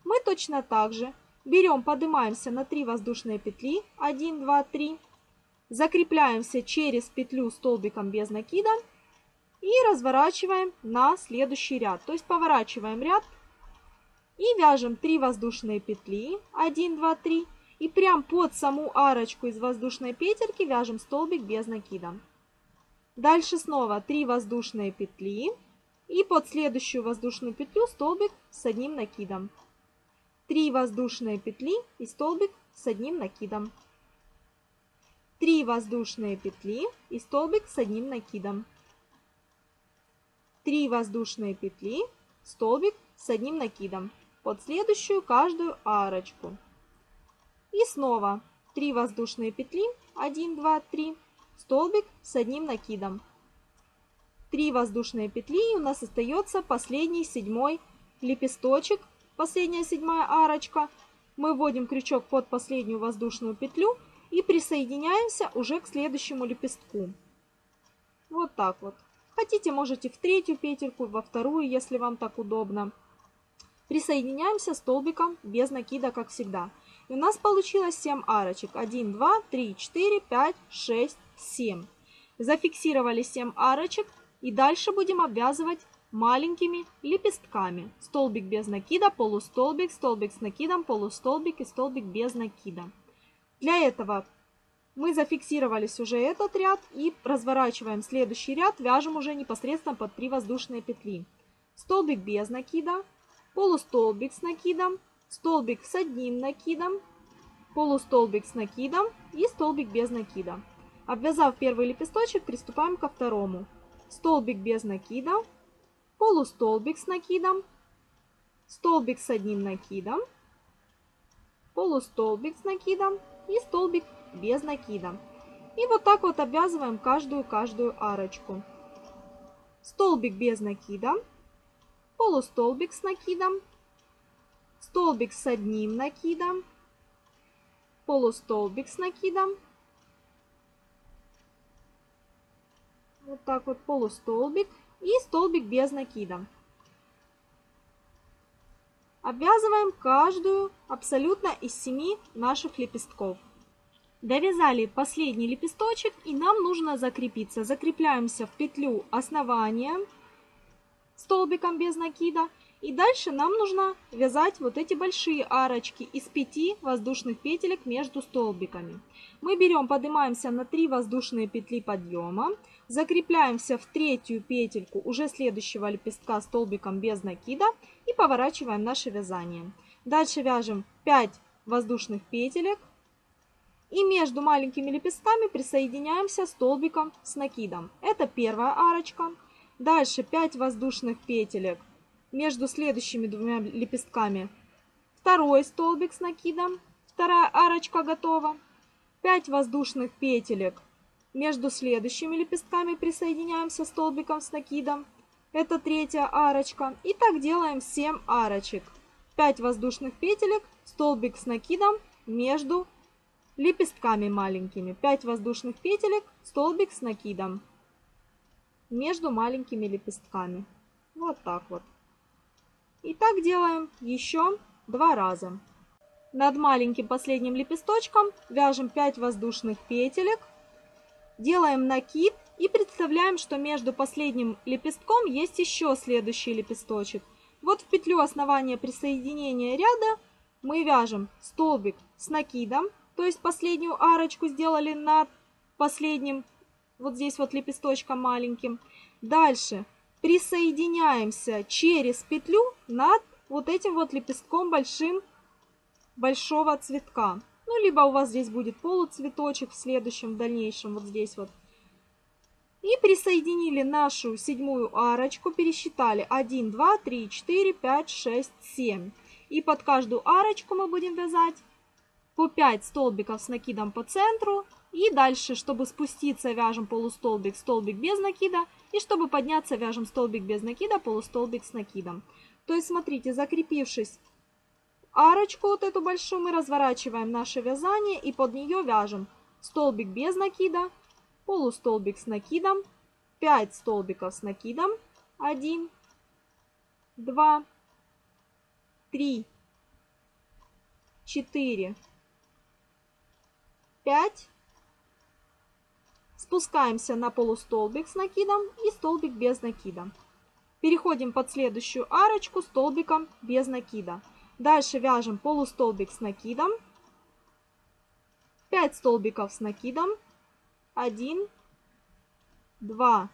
Мы точно так же берем, поднимаемся на три воздушные петли, один, два, три, закрепляемся через петлю столбиком без накида и разворачиваем на следующий ряд. То есть поворачиваем ряд и вяжем три воздушные петли, один, два, три. И прям под саму арочку из воздушной петельки вяжем столбик без накида. Дальше снова три воздушные петли. И под следующую воздушную петлю столбик с одним накидом. три воздушные петли и столбик с одним накидом. три воздушные петли и столбик с одним накидом. три воздушные петли, столбик с одним накидом под следующую каждую арочку. И снова три воздушные петли, один, два, три, столбик с одним накидом. три воздушные петли, и у нас остается последний седьмой лепесточек, последняя седьмая арочка. Мы вводим крючок под последнюю воздушную петлю и присоединяемся уже к следующему лепестку. Вот так вот. Хотите, можете в третью петельку, во вторую, если вам так удобно. Присоединяемся столбиком без накида, как всегда. И у нас получилось семь арочек. один, два, три, четыре, пять, шесть, семь. Зафиксировали семь арочек. И дальше будем обвязывать маленькими лепестками. Столбик без накида, полустолбик, столбик с накидом, полустолбик и столбик без накида. Для этого мы зафиксировались уже этот ряд и разворачиваем следующий ряд, вяжем уже непосредственно под три воздушные петли. Столбик без накида, полустолбик с накидом, столбик с одним накидом, полустолбик с накидом и столбик без накида. Обвязав первый лепесточек, приступаем ко второму. Столбик без накида, полустолбик с накидом, столбик с одним накидом, полустолбик с накидом и столбик без накида. И вот так вот обвязываем каждую каждую арочку. Столбик без накида, полустолбик с накидом, столбик с одним накидом, полустолбик с накидом, вот так вот, полустолбик и столбик без накида. Обвязываем каждую абсолютно из семи наших лепестков. Довязали последний лепесточек, и нам нужно закрепиться. Закрепляемся в петлю основания столбиком без накида. И дальше нам нужно вязать вот эти большие арочки из пяти воздушных петелек между столбиками. Мы берем, поднимаемся на три воздушные петли подъема, закрепляемся в третью петельку уже следующего лепестка столбиком без накида и поворачиваем наше вязание. Дальше вяжем пять воздушных петелек. И между маленькими лепестками присоединяемся столбиком с накидом. Это первая арочка. Дальше пять воздушных петелек между следующими двумя лепестками. Второй столбик с накидом. Вторая арочка готова. пять воздушных петелек между следующими лепестками присоединяемся столбиком с накидом. Это третья арочка. И так делаем семь арочек. пять воздушных петелек, столбик с накидом между лепестками маленькими. пять воздушных петелек, столбик с накидом между маленькими лепестками. Вот так вот. И так делаем еще два раза. Над маленьким последним лепесточком вяжем пять воздушных петелек, делаем накид и представляем, что между последним лепестком есть еще следующий лепесточек. Вот в петлю основания присоединения ряда мы вяжем столбик с накидом, то есть последнюю арочку сделали над последним вот здесь вот лепесточком маленьким. Дальше присоединяемся через петлю над вот этим вот лепестком большим большого цветка. Ну, либо у вас здесь будет полуцветочек в следующем, в дальнейшем, вот здесь вот. И присоединили нашу седьмую арочку, пересчитали один, два, три, четыре, пять, шесть, семь. И под каждую арочку мы будем вязать по пять столбиков с накидом по центру. И дальше, чтобы спуститься, вяжем полустолбик, столбик без накида. И чтобы подняться, вяжем столбик без накида, полустолбик с накидом. То есть, смотрите, закрепившись арочку вот эту большую, мы разворачиваем наше вязание и под нее вяжем столбик без накида, полустолбик с накидом, пять столбиков с накидом, один, два, три, четыре, пять. Спускаемся на полустолбик с накидом и столбик без накида. Переходим под следующую арочку столбиком без накида. Дальше вяжем полустолбик с накидом, пять столбиков с накидом, один, два,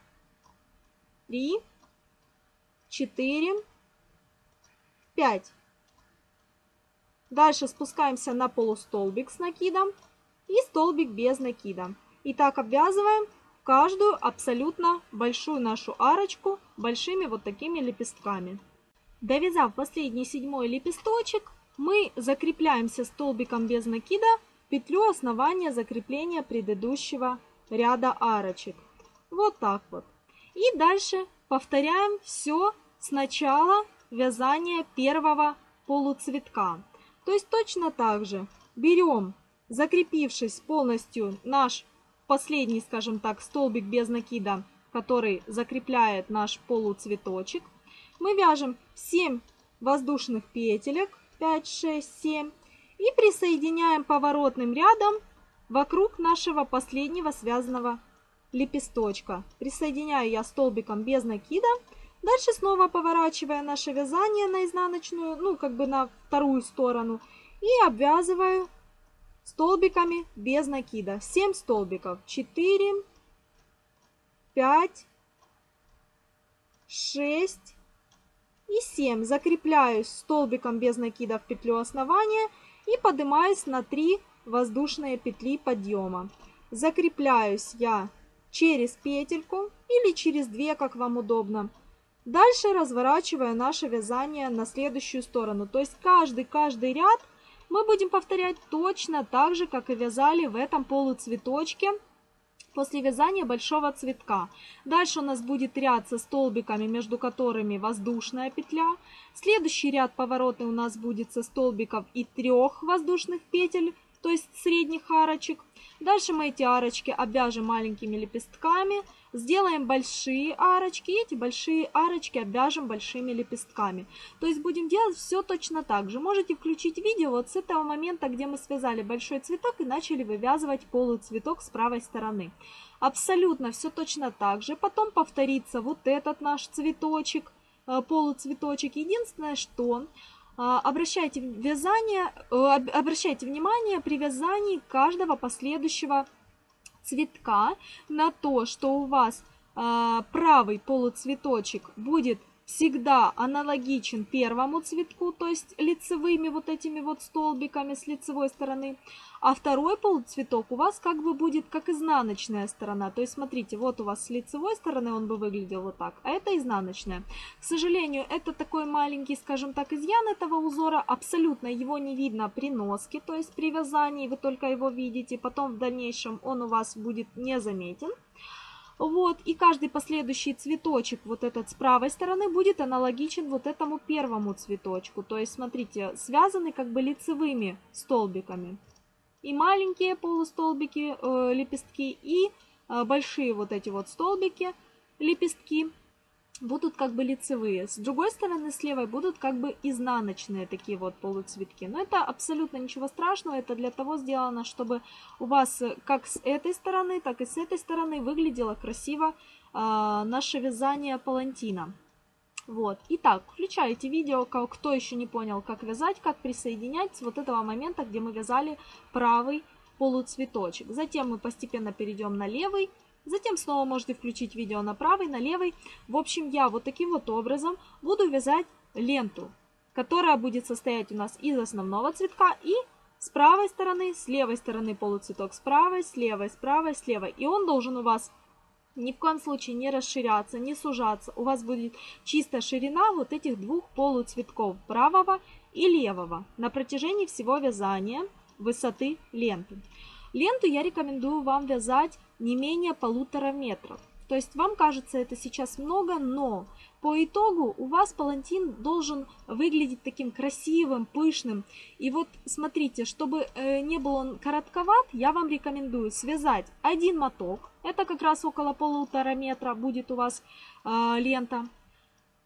три, четыре, пять. Дальше спускаемся на полустолбик с накидом и столбик без накида. И так обвязываем каждую абсолютно большую нашу арочку большими вот такими лепестками. Довязав последний седьмой лепесточек, мы закрепляемся столбиком без накида в петлю основания закрепления предыдущего ряда арочек. Вот так вот. И дальше повторяем все с начала вязания первого полуцветка. То есть точно так же берем, закрепившись полностью, наш последний, скажем так, столбик без накида, который закрепляет наш полуцветочек. Мы вяжем семь воздушных петелек, пять, шесть, семь, и присоединяем поворотным рядом вокруг нашего последнего связанного лепесточка. Присоединяю я столбиком без накида. Дальше снова поворачивая наше вязание на изнаночную, ну как бы на вторую сторону, и обвязываю столбиками без накида. семь столбиков, четыре, пять, шесть и семь. Закрепляюсь столбиком без накида в петлю основания и поднимаюсь на три воздушные петли подъема. Закрепляюсь я через петельку или через две, как вам удобно. Дальше разворачиваю наше вязание на следующую сторону. То есть каждый каждый ряд мы будем повторять точно так же, как и вязали в этом полуцветочке после вязания большого цветка. Дальше у нас будет ряд со столбиками, между которыми воздушная петля. Следующий ряд поворотный у нас будет со столбиков и трех воздушных петель, то есть средних арочек. Дальше мы эти арочки обвяжем маленькими лепестками, сделаем большие арочки, и эти большие арочки обвяжем большими лепестками. То есть будем делать все точно так же. Можете включить видео вот с этого момента, где мы связали большой цветок и начали вывязывать полуцветок с правой стороны. Абсолютно все точно так же. Потом повторится вот этот наш цветочек, полуцветочек. Единственное, что... Обращайте, вязание, обращайте внимание при вязании каждого последующего цветка на то, что у вас правый полуцветочек будет всегда аналогичен первому цветку, то есть лицевыми вот этими вот столбиками с лицевой стороны, а второй полуцветок у вас как бы будет как изнаночная сторона. То есть смотрите, вот у вас с лицевой стороны он бы выглядел вот так, а это изнаночная. К сожалению, это такой маленький, скажем так, изъян этого узора, абсолютно его не видно при носке, то есть при вязании вы только его видите, потом в дальнейшем он у вас будет незаметен. Вот, и каждый последующий цветочек, вот этот с правой стороны, будет аналогичен вот этому первому цветочку. То есть, смотрите, связаны как бы лицевыми столбиками. И маленькие полустолбики, э, лепестки, и э, большие вот эти вот столбики, лепестки. будут как бы лицевые. С другой стороны, с левой будут как бы изнаночные такие вот полуцветки. Но это абсолютно ничего страшного. Это для того сделано, чтобы у вас как с этой стороны, так и с этой стороны выглядело красиво э, наше вязание палантина. Вот. Итак, включайте видео, кто еще не понял, как вязать, как присоединять с вот этого момента, где мы вязали правый полуцветочек. Затем мы постепенно перейдем на левый. Затем снова можете включить видео на правый, на левый. В общем, я вот таким вот образом буду вязать ленту, которая будет состоять у нас из основного цветка и с правой стороны, с левой стороны полуцветок с правой, с левой, с правой, с левой. И он должен у вас ни в коем случае не расширяться, не сужаться. У вас будет чистая ширина вот этих двух полуцветков, правого и левого, на протяжении всего вязания высоты ленты. Ленту я рекомендую вам вязать не менее полутора метров. То есть вам кажется это сейчас много, но по итогу у вас палантин должен выглядеть таким красивым, пышным. И вот смотрите, чтобы не был он коротковат, я вам рекомендую связать один моток. Это как раз около полутора метра будет у вас э, лента.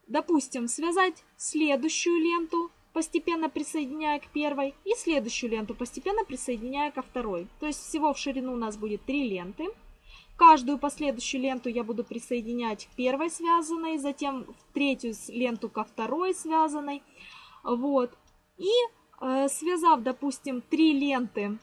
Допустим, связать следующую ленту, постепенно присоединяя к первой, и следующую ленту постепенно присоединяя ко второй. То есть всего в ширину у нас будет три ленты. Каждую последующую ленту я буду присоединять к первой связанной, затем в третью ленту ко второй связанной. Вот. И э, связав, допустим, три ленты,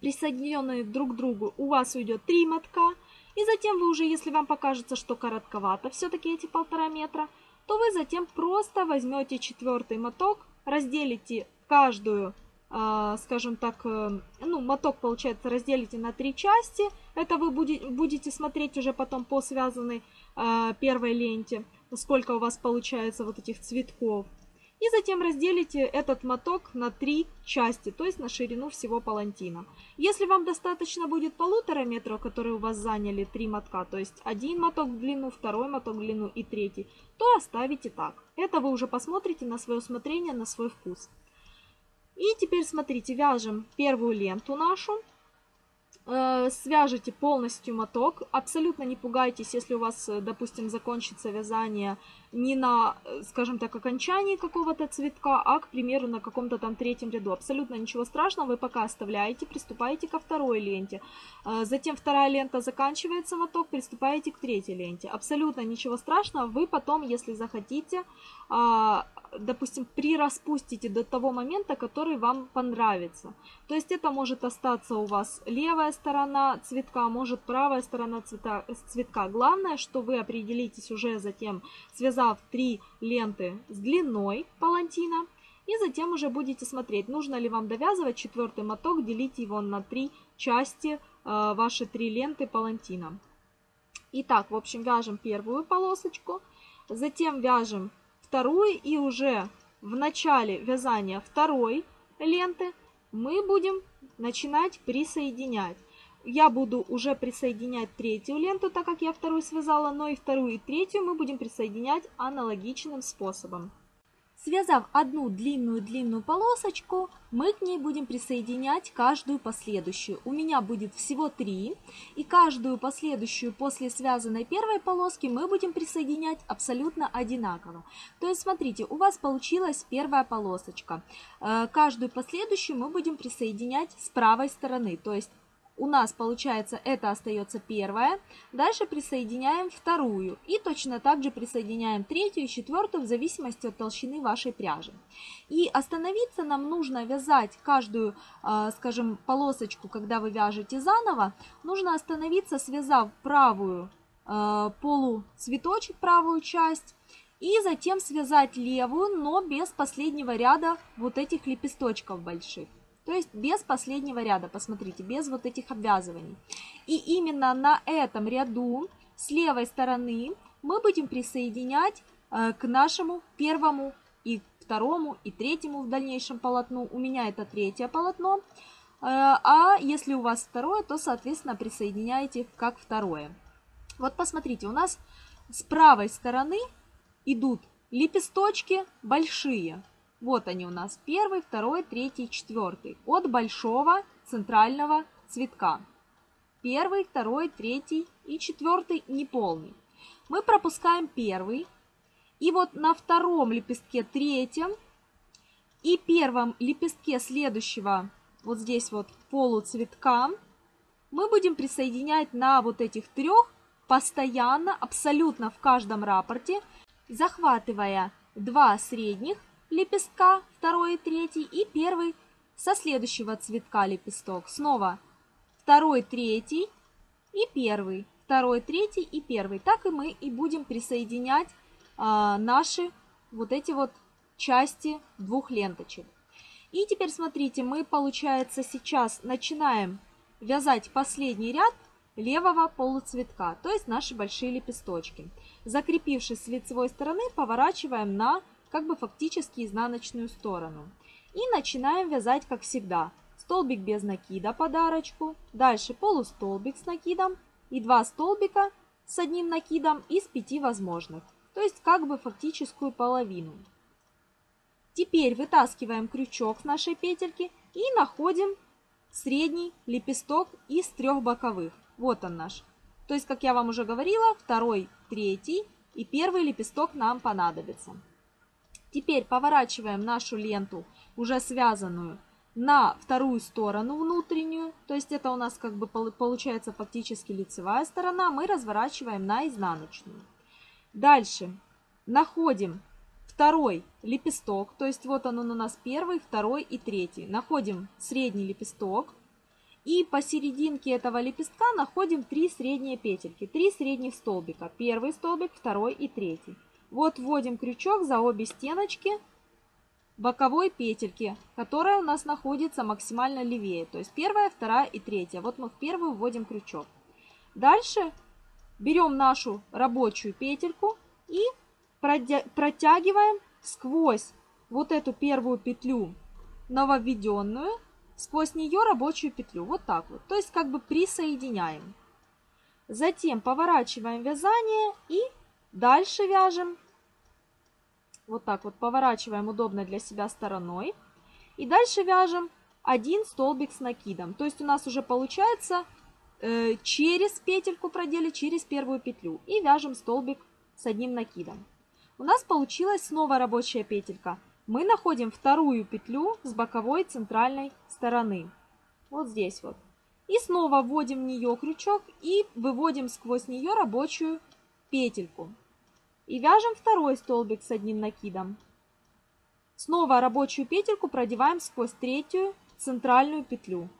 присоединенные друг к другу, у вас уйдет три мотка. И затем вы уже, если вам покажется, что коротковато все-таки эти полтора метра, то вы затем просто возьмете четвертый моток, разделите каждую, скажем так, ну, моток, получается, разделите на три части. Это вы будете смотреть уже потом по связанной первой ленте, сколько у вас получается вот этих цветков. И затем разделите этот моток на три части, то есть на ширину всего палантина. Если вам достаточно будет полутора метра, которые у вас заняли три мотка, то есть один моток в длину, второй моток в длину и третий, то оставите так. Это вы уже посмотрите на свое усмотрение, на свой вкус. И теперь смотрите, вяжем первую ленту нашу. Свяжите полностью моток. Абсолютно не пугайтесь, если у вас, допустим, закончится вязание не на, скажем так, окончании какого-то цветка, а, к примеру, на каком-то там третьем ряду. Абсолютно ничего страшного, вы пока оставляете, приступаете ко второй ленте. Затем вторая лента заканчивается, моток, приступаете к третьей ленте. Абсолютно ничего страшного, вы потом, если захотите, допустим, прираспустите до того момента, который вам понравится. То есть это может остаться у вас левая сторона цветка, может правая сторона цвета, цветка. Главное, что вы определитесь уже затем, связав три ленты с длиной палантина, и затем уже будете смотреть, нужно ли вам довязывать четвертый моток, делить его на три части, э, ваши три ленты палантина. Итак, в общем, вяжем первую полосочку, затем вяжем вторую, и уже в начале вязания второй ленты мы будем начинать присоединять. Я буду уже присоединять третью ленту, так как я вторую связала, но и вторую и третью мы будем присоединять аналогичным способом. Связав одну длинную-длинную полосочку, мы к ней будем присоединять каждую последующую. У меня будет всего три, и каждую последующую после связанной первой полоски мы будем присоединять абсолютно одинаково. То есть, смотрите, у вас получилась первая полосочка. Каждую последующую мы будем присоединять с правой стороны, то есть у нас получается, это остается первая, дальше присоединяем вторую и точно так же присоединяем третью и четвертую в зависимости от толщины вашей пряжи. И остановиться нам нужно вязать каждую, скажем, полосочку, когда вы вяжете заново, нужно остановиться, связав правую полуцветочек, правую часть, и затем связать левую, но без последнего ряда вот этих лепесточков больших. То есть без последнего ряда, посмотрите, без вот этих обвязываний. И именно на этом ряду с левой стороны мы будем присоединять к нашему первому и второму и третьему в дальнейшем полотну. У меня это третье полотно, а если у вас второе, то, соответственно, присоединяете как второе. Вот посмотрите, у нас с правой стороны идут лепесточки большие. Вот они у нас, первый, второй, третий, четвертый, от большого центрального цветка. Первый, второй, третий и четвертый неполный. мы пропускаем первый. И вот на втором лепестке третьем и первом лепестке следующего, вот здесь вот полуцветка, мы будем присоединять на вот этих трех постоянно, абсолютно в каждом раппорте, захватывая два средних лепестка, второй и третий, и первый со следующего цветка лепесток. Снова второй, третий и первый, второй, третий и первый. Так и мы и будем присоединять а, наши вот эти вот части двух ленточек. И теперь смотрите, мы, получается, сейчас начинаем вязать последний ряд левого полуцветка, то есть наши большие лепесточки. Закрепившись с лицевой стороны, поворачиваем на как бы фактически изнаночную сторону. И начинаем вязать, как всегда, столбик без накида по дарочку, дальше полустолбик с накидом и два столбика с одним накидом из пяти возможных, то есть как бы фактическую половину. Теперь вытаскиваем крючок с нашей петельки и находим средний лепесток из трех боковых. Вот он наш. То есть, как я вам уже говорила, второй, третий и первый лепесток нам понадобится. Теперь поворачиваем нашу ленту, уже связанную, на вторую сторону внутреннюю. То есть это у нас как бы получается фактически лицевая сторона. Мы разворачиваем на изнаночную. Дальше находим второй лепесток. То есть вот он, он у нас первый, второй и третий. Находим средний лепесток. И посерединке этого лепестка находим три средние петельки. три средних столбика. Первый столбик, второй и третий. Вот вводим крючок за обе стеночки боковой петельки, которая у нас находится максимально левее. То есть первая, вторая и третья. Вот мы в первую вводим крючок. Дальше берем нашу рабочую петельку и протягиваем сквозь вот эту первую петлю нововведенную, сквозь нее рабочую петлю. Вот так вот. То есть как бы присоединяем. Затем поворачиваем вязание и дальше вяжем. Вот так вот поворачиваем удобной для себя стороной. И дальше вяжем один столбик с накидом. То есть у нас уже получается э, через петельку продели, через первую петлю. И вяжем столбик с одним накидом. У нас получилась снова рабочая петелька. Мы находим вторую петлю с боковой центральной стороны. Вот здесь вот. И снова вводим в нее крючок и выводим сквозь нее рабочую петельку. И вяжем второй столбик с одним накидом. Снова рабочую петельку продеваем сквозь третью центральную петлю.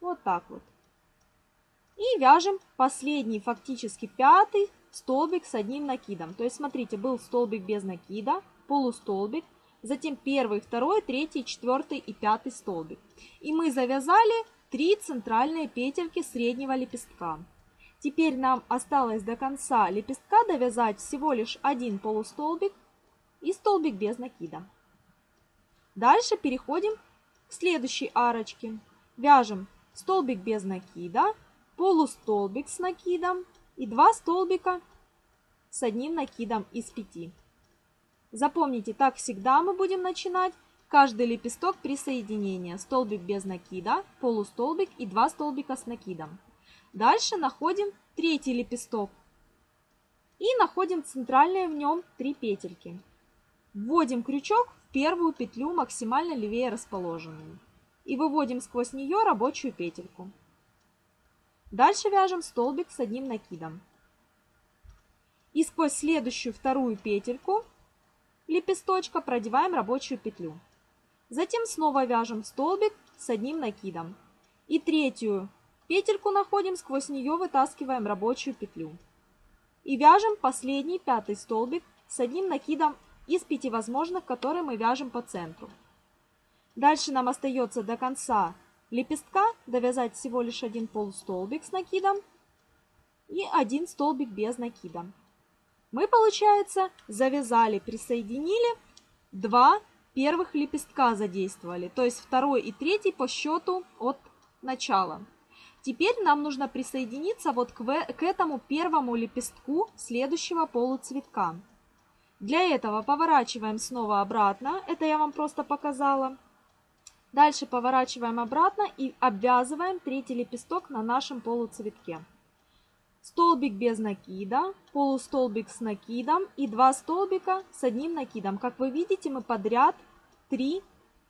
Вот так вот. И вяжем последний, фактически пятый столбик с одним накидом. То есть, смотрите, был столбик без накида, полустолбик, затем первый, второй, третий, четвертый и пятый столбик. И мы завязали три центральные петельки среднего лепестка. Теперь нам осталось до конца лепестка довязать всего лишь один полустолбик и столбик без накида. Дальше переходим к следующей арочке. Вяжем столбик без накида, полустолбик с накидом и два столбика с одним накидом из пяти. Запомните, так всегда мы будем начинать каждый лепесток присоединения. Столбик без накида, полустолбик и два столбика с накидом. Дальше находим третий лепесток и находим центральные в нем три петельки. Вводим крючок в первую петлю, максимально левее расположенную. И выводим сквозь нее рабочую петельку. Дальше вяжем столбик с одним накидом. И сквозь следующую вторую петельку лепесточка продеваем рабочую петлю. Затем снова вяжем столбик с одним накидом. И третью петельку находим, сквозь нее вытаскиваем рабочую петлю. И вяжем последний, пятый столбик с одним накидом из пяти возможных, которые мы вяжем по центру. Дальше нам остается до конца лепестка довязать всего лишь один полустолбик с накидом и один столбик без накида. Мы, получается, завязали, присоединили два первых лепестка задействовали, то есть второй и третий по счету от начала. Теперь нам нужно присоединиться вот к, к этому первому лепестку следующего полуцветка. Для этого поворачиваем снова обратно, это я вам просто показала. Дальше поворачиваем обратно и обвязываем третий лепесток на нашем полуцветке. столбик без накида, полустолбик с накидом и два столбика с одним накидом. Как вы видите, мы подряд три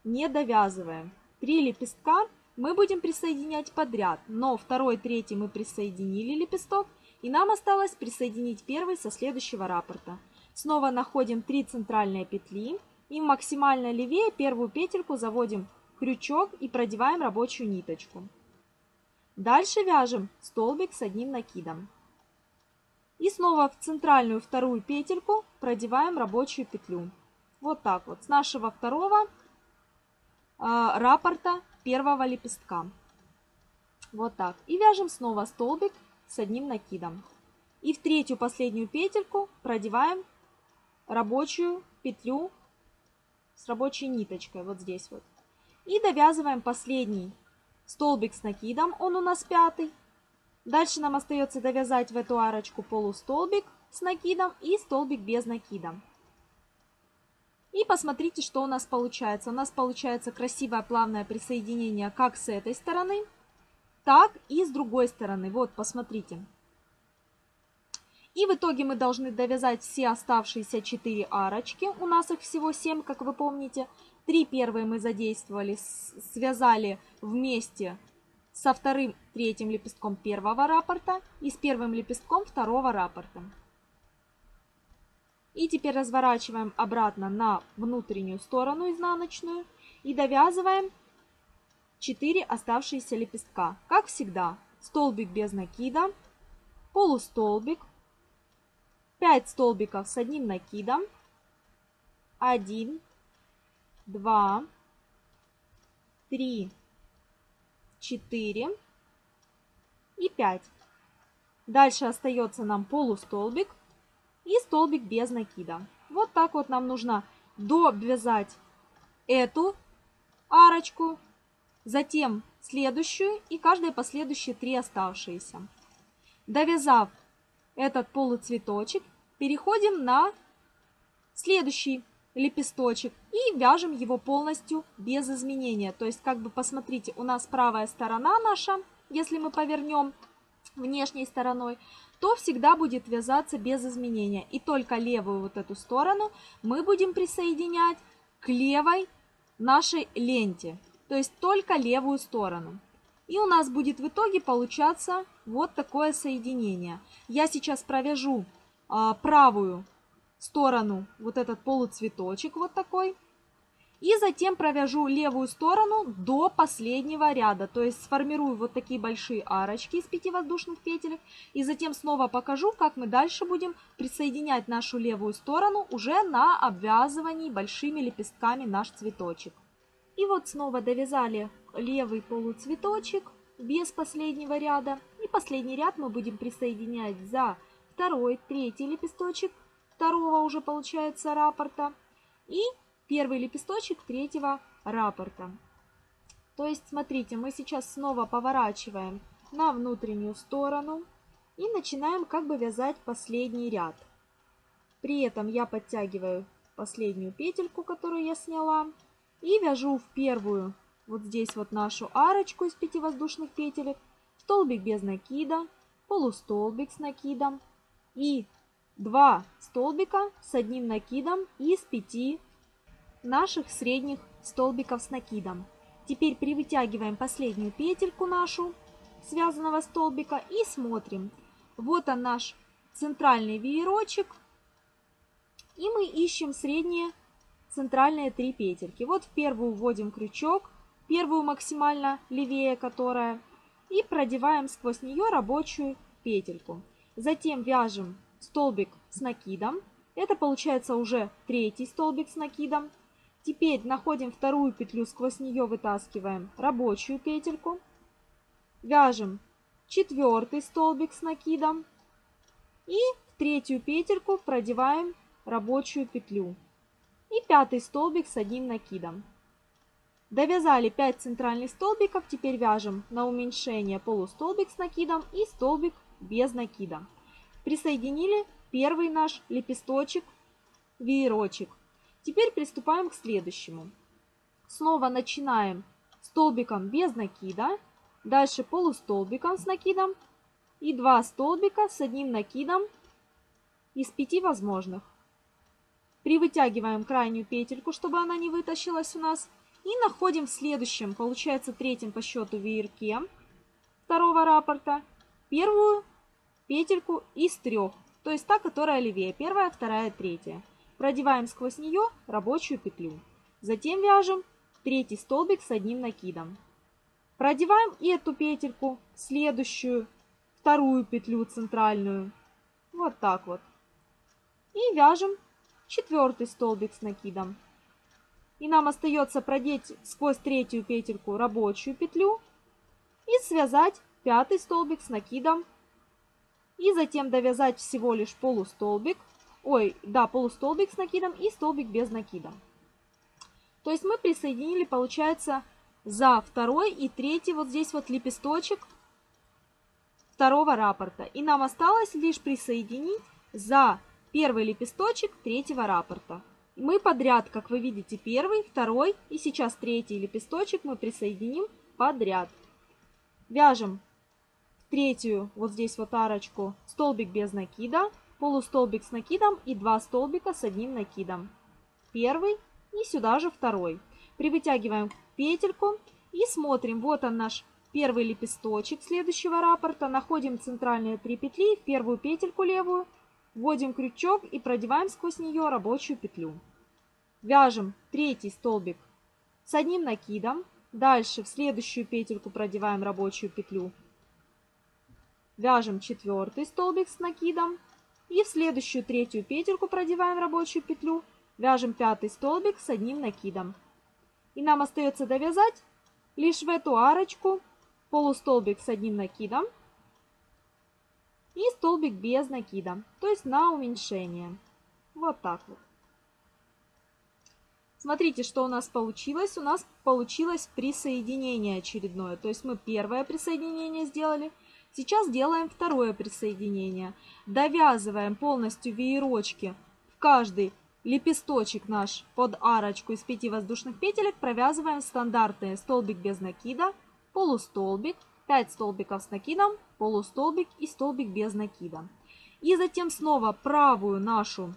не довязываем. три лепестка мы будем присоединять подряд, но второй, третий мы присоединили лепесток, и нам осталось присоединить первый со следующего раппорта. Снова находим три центральные петли и максимально левее первую петельку заводим крючок и продеваем рабочую ниточку. Дальше вяжем столбик с одним накидом. И снова в центральную вторую петельку продеваем рабочую петлю. Вот так вот, с нашего второго э, раппорта первого лепестка. Вот так. И вяжем снова столбик с одним накидом. И в третью последнюю петельку продеваем рабочую петлю с рабочей ниточкой. Вот здесь вот. И довязываем последний столбик с накидом, он у нас пятый. Дальше нам остается довязать в эту арочку полустолбик с накидом и столбик без накида. И посмотрите, что у нас получается. У нас получается красивое плавное присоединение как с этой стороны, так и с другой стороны. Вот, посмотрите. И в итоге мы должны довязать все оставшиеся четыре арочки. У нас их всего семь, как вы помните. Три первые мы задействовали, связали вместе со вторым, третьим лепестком первого раппорта и с первым лепестком второго раппорта. И теперь разворачиваем обратно на внутреннюю сторону, изнаночную, и довязываем четыре оставшиеся лепестка. Как всегда, столбик без накида, полустолбик, пять столбиков с одним накидом, один, два, три, четыре и пять. Дальше остается нам полустолбик и столбик без накида. Вот так вот нам нужно довязать эту арочку, затем следующую и каждые последующие три оставшиеся. Довязав этот полуцветочек, переходим на следующий лепесточек и вяжем его полностью без изменения. То есть, как бы, посмотрите, у нас правая сторона наша, если мы повернем внешней стороной, то всегда будет вязаться без изменения. И только левую вот эту сторону мы будем присоединять к левой нашей ленте. То есть, только левую сторону. И у нас будет в итоге получаться вот такое соединение. Я сейчас провяжу а, правую сторону, вот этот полуцветочек вот такой, и затем провяжу левую сторону до последнего ряда, то есть сформирую вот такие большие арочки из пяти воздушных петелек, и затем снова покажу, как мы дальше будем присоединять нашу левую сторону уже на обвязывании большими лепестками наш цветочек. И вот снова довязали левый полуцветочек без последнего ряда, и последний ряд мы будем присоединять за второй, третий лепесточек второго уже получается раппорта и первый лепесточек третьего раппорта. То есть, смотрите, мы сейчас снова поворачиваем на внутреннюю сторону и начинаем как бы вязать последний ряд. При этом я подтягиваю последнюю петельку, которую я сняла, и вяжу в первую вот здесь вот нашу арочку из пяти воздушных петелек, столбик без накида, полустолбик с накидом и два столбика с одним накидом из пяти наших средних столбиков с накидом. Теперь привытягиваем последнюю петельку нашу связанного столбика и смотрим. Вот он наш центральный веерочек. И мы ищем средние центральные три петельки. Вот в первую вводим крючок, первую максимально левее которая, и продеваем сквозь нее рабочую петельку. Затем вяжем столбик с накидом. Это получается уже третий столбик с накидом. Теперь находим вторую петлю, сквозь нее вытаскиваем рабочую петельку. Вяжем четвертый столбик с накидом. И в третью петельку продеваем рабочую петлю. И пятый столбик с одним накидом. Довязали пять центральных столбиков. Теперь вяжем на уменьшение полустолбик с накидом и столбик без накида. Присоединили первый наш лепесточек, веерочек. Теперь приступаем к следующему. Снова начинаем столбиком без накида, дальше полустолбиком с накидом и два столбика с одним накидом из пяти возможных. Привытягиваем крайнюю петельку, чтобы она не вытащилась у нас. И находим в следующем, получается третьем по счету веерке второго раппорта, первую петельку из трех. То есть та, которая левее. Первая, вторая, третья. Продеваем сквозь нее рабочую петлю. Затем вяжем третий столбик с одним накидом. Продеваем эту петельку в следующую, вторую петлю центральную. Вот так вот. И вяжем четвертый столбик с накидом. И нам остается продеть сквозь третью петельку рабочую петлю и связать пятый столбик с накидом. И затем довязать всего лишь полустолбик. Ой, да, полустолбик с накидом и столбик без накида. То есть мы присоединили, получается, за второй и третий вот здесь вот лепесточек второго раппорта. И нам осталось лишь присоединить за первый лепесточек третьего раппорта. Мы подряд, как вы видите, первый, второй и сейчас третий лепесточек мы присоединим подряд. Вяжем третью вот здесь вот арочку столбик без накида, полустолбик с накидом и два столбика с одним накидом. Первый и сюда же второй. Привытягиваем петельку и смотрим. Вот он наш первый лепесточек следующего раппорта. Находим центральные три петли, в первую петельку левую вводим крючок и продеваем сквозь нее рабочую петлю. Вяжем третий столбик с одним накидом. Дальше в следующую петельку продеваем рабочую петлю. Вяжем четвертый столбик с накидом. И в следующую третью петельку продеваем рабочую петлю. Вяжем пятый столбик с одним накидом. И нам остается довязать лишь в эту арочку полустолбик с одним накидом и столбик без накида, то есть на уменьшение. Вот так вот. Смотрите, что у нас получилось. У нас получилось присоединение очередное. То есть мы первое присоединение сделали. Сейчас делаем второе присоединение. Довязываем полностью веерочки в каждый лепесточек наш под арочку из пяти воздушных петелек. Провязываем стандартные столбик без накида, полустолбик, пять столбиков с накидом, полустолбик и столбик без накида. И затем снова правую нашу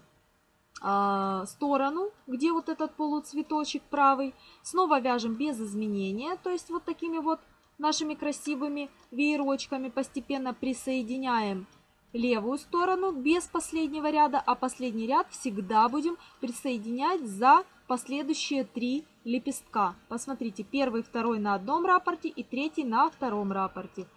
э, сторону, где вот этот полуцветочек правый, снова вяжем без изменения, то есть вот такими вот нашими красивыми веерочками постепенно присоединяем левую сторону без последнего ряда, а последний ряд всегда будем присоединять за последующие три лепестка. Посмотрите, первый, второй на одном раппорте и третий на втором раппорте.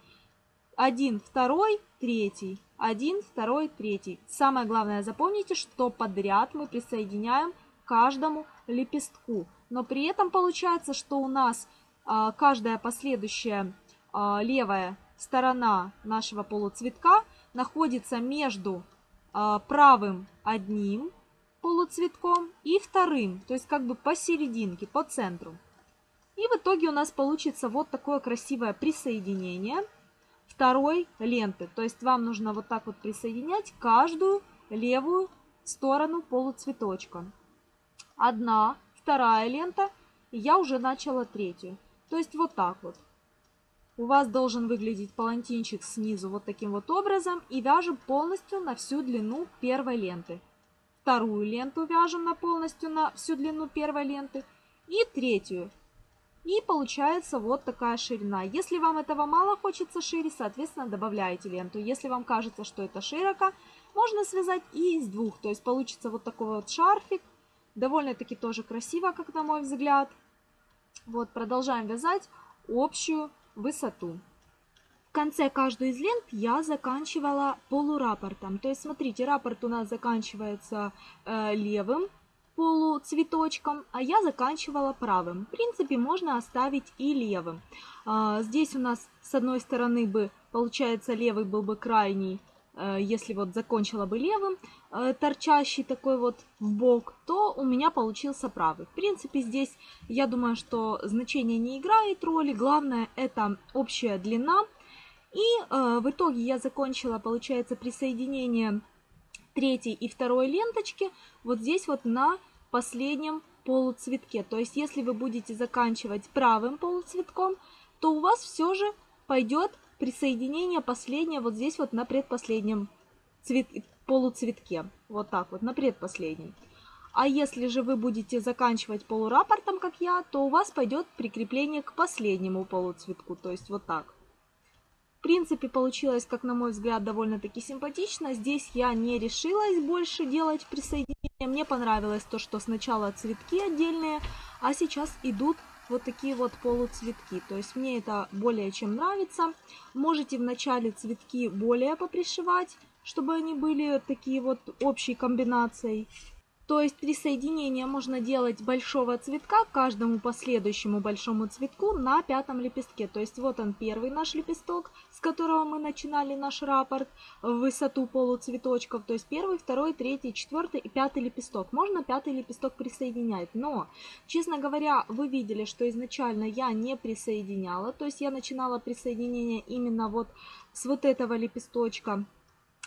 Один, второй, третий, один, второй, третий. Самое главное, запомните, что подряд мы присоединяем к каждому лепестку, но при этом получается, что у нас каждая последующая левая сторона нашего полуцветка находится между правым одним полуцветком и вторым, то есть как бы посерединке, по центру. И в итоге у нас получится вот такое красивое присоединение второй ленты. То есть вам нужно вот так вот присоединять каждую левую сторону полуцветочка. Одна, вторая лента. Я уже начала третью. То есть вот так вот. У вас должен выглядеть палантинчик снизу вот таким вот образом. И вяжем полностью на всю длину первой ленты. Вторую ленту вяжем на полностью на всю длину первой ленты. И третью. И получается вот такая ширина. Если вам этого мало, хочется шире, соответственно, добавляете ленту. Если вам кажется, что это широко, можно связать и из двух. То есть получится вот такой вот шарфик. Довольно-таки тоже красиво, как на мой взгляд. Вот, продолжаем вязать общую высоту. В конце каждой из лент я заканчивала полураппортом. То есть, смотрите, раппорт у нас заканчивается э, левым полуцветочком, а я заканчивала правым. В принципе, можно оставить и левым. Э, здесь у нас с одной стороны бы, получается, левый был бы крайний, э, если вот закончила бы левым, э, торчащий такой вот в бок, то у меня получился правый. В принципе, здесь, я думаю, что значение не играет роли. Главное, это общая длина. И э, в итоге я закончила, получается, присоединение третьей и второй ленточки вот здесь вот на последнем полуцветке. То есть, если вы будете заканчивать правым полуцветком, то у вас все же пойдет присоединение последнее вот здесь вот на предпоследнем цвет... полуцветке. Вот так вот, на предпоследнем. А если же вы будете заканчивать полураппортом, как я, то у вас пойдет прикрепление к последнему полуцветку. То есть вот так. В принципе, получилось, как на мой взгляд, довольно-таки симпатично. Здесь я не решилась больше делать присоединение. Мне понравилось то, что сначала цветки отдельные, а сейчас идут вот такие вот полуцветки. То есть мне это более чем нравится. Можете вначале цветки более попришивать, чтобы они были такие вот общей комбинацией. То есть присоединение можно делать большого цветка к каждому последующему большому цветку на пятом лепестке. То есть вот он первый наш лепесток, с которого мы начинали наш раппорт, в высоту полуцветочков. То есть первый, второй, третий, четвертый и пятый лепесток. Можно пятый лепесток присоединять, но, честно говоря, вы видели, что изначально я не присоединяла. То есть я начинала присоединение именно вот с вот этого лепесточка.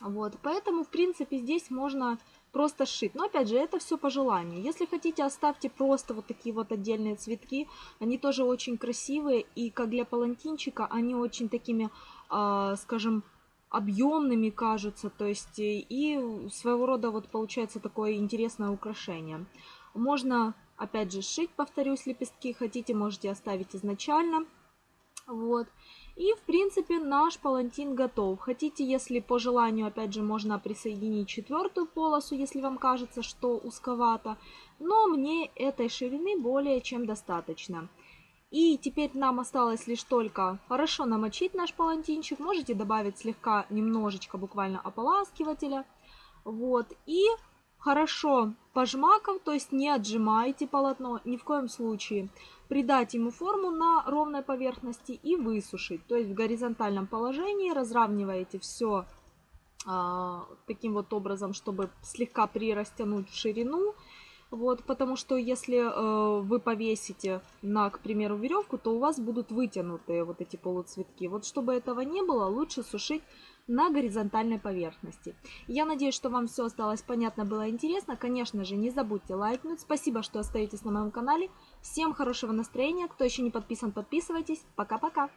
Вот, поэтому, в принципе, здесь можно просто сшить. Но, опять же, это все по желанию. Если хотите, оставьте просто вот такие вот отдельные цветки. Они тоже очень красивые. И, как для палантинчика, они очень такими, э, скажем, объемными кажутся. То есть, и своего рода вот получается такое интересное украшение. Можно, опять же, сшить, повторюсь, лепестки. Хотите, можете оставить изначально. Вот. И, в принципе, наш палантин готов. Хотите, если по желанию, опять же, можно присоединить четвертую полосу, если вам кажется, что узковато. Но мне этой ширины более чем достаточно. И теперь нам осталось лишь только хорошо намочить наш палантинчик. Можете добавить слегка, немножечко, буквально ополаскивателя. Вот. И хорошо пожмаков, то есть не отжимайте полотно ни в коем случае. Придать ему форму на ровной поверхности и высушить. То есть в горизонтальном положении разравниваете все э, таким вот образом, чтобы слегка прирастянуть в ширину. Вот, потому что если э, вы повесите на, к примеру, веревку, то у вас будут вытянутые вот эти полуцветки. Вот чтобы этого не было, лучше сушить на горизонтальной поверхности. Я надеюсь, что вам все осталось понятно, было интересно. Конечно же, не забудьте лайкнуть. Спасибо, что остаетесь на моем канале. Всем хорошего настроения. Кто еще не подписан, подписывайтесь. Пока-пока!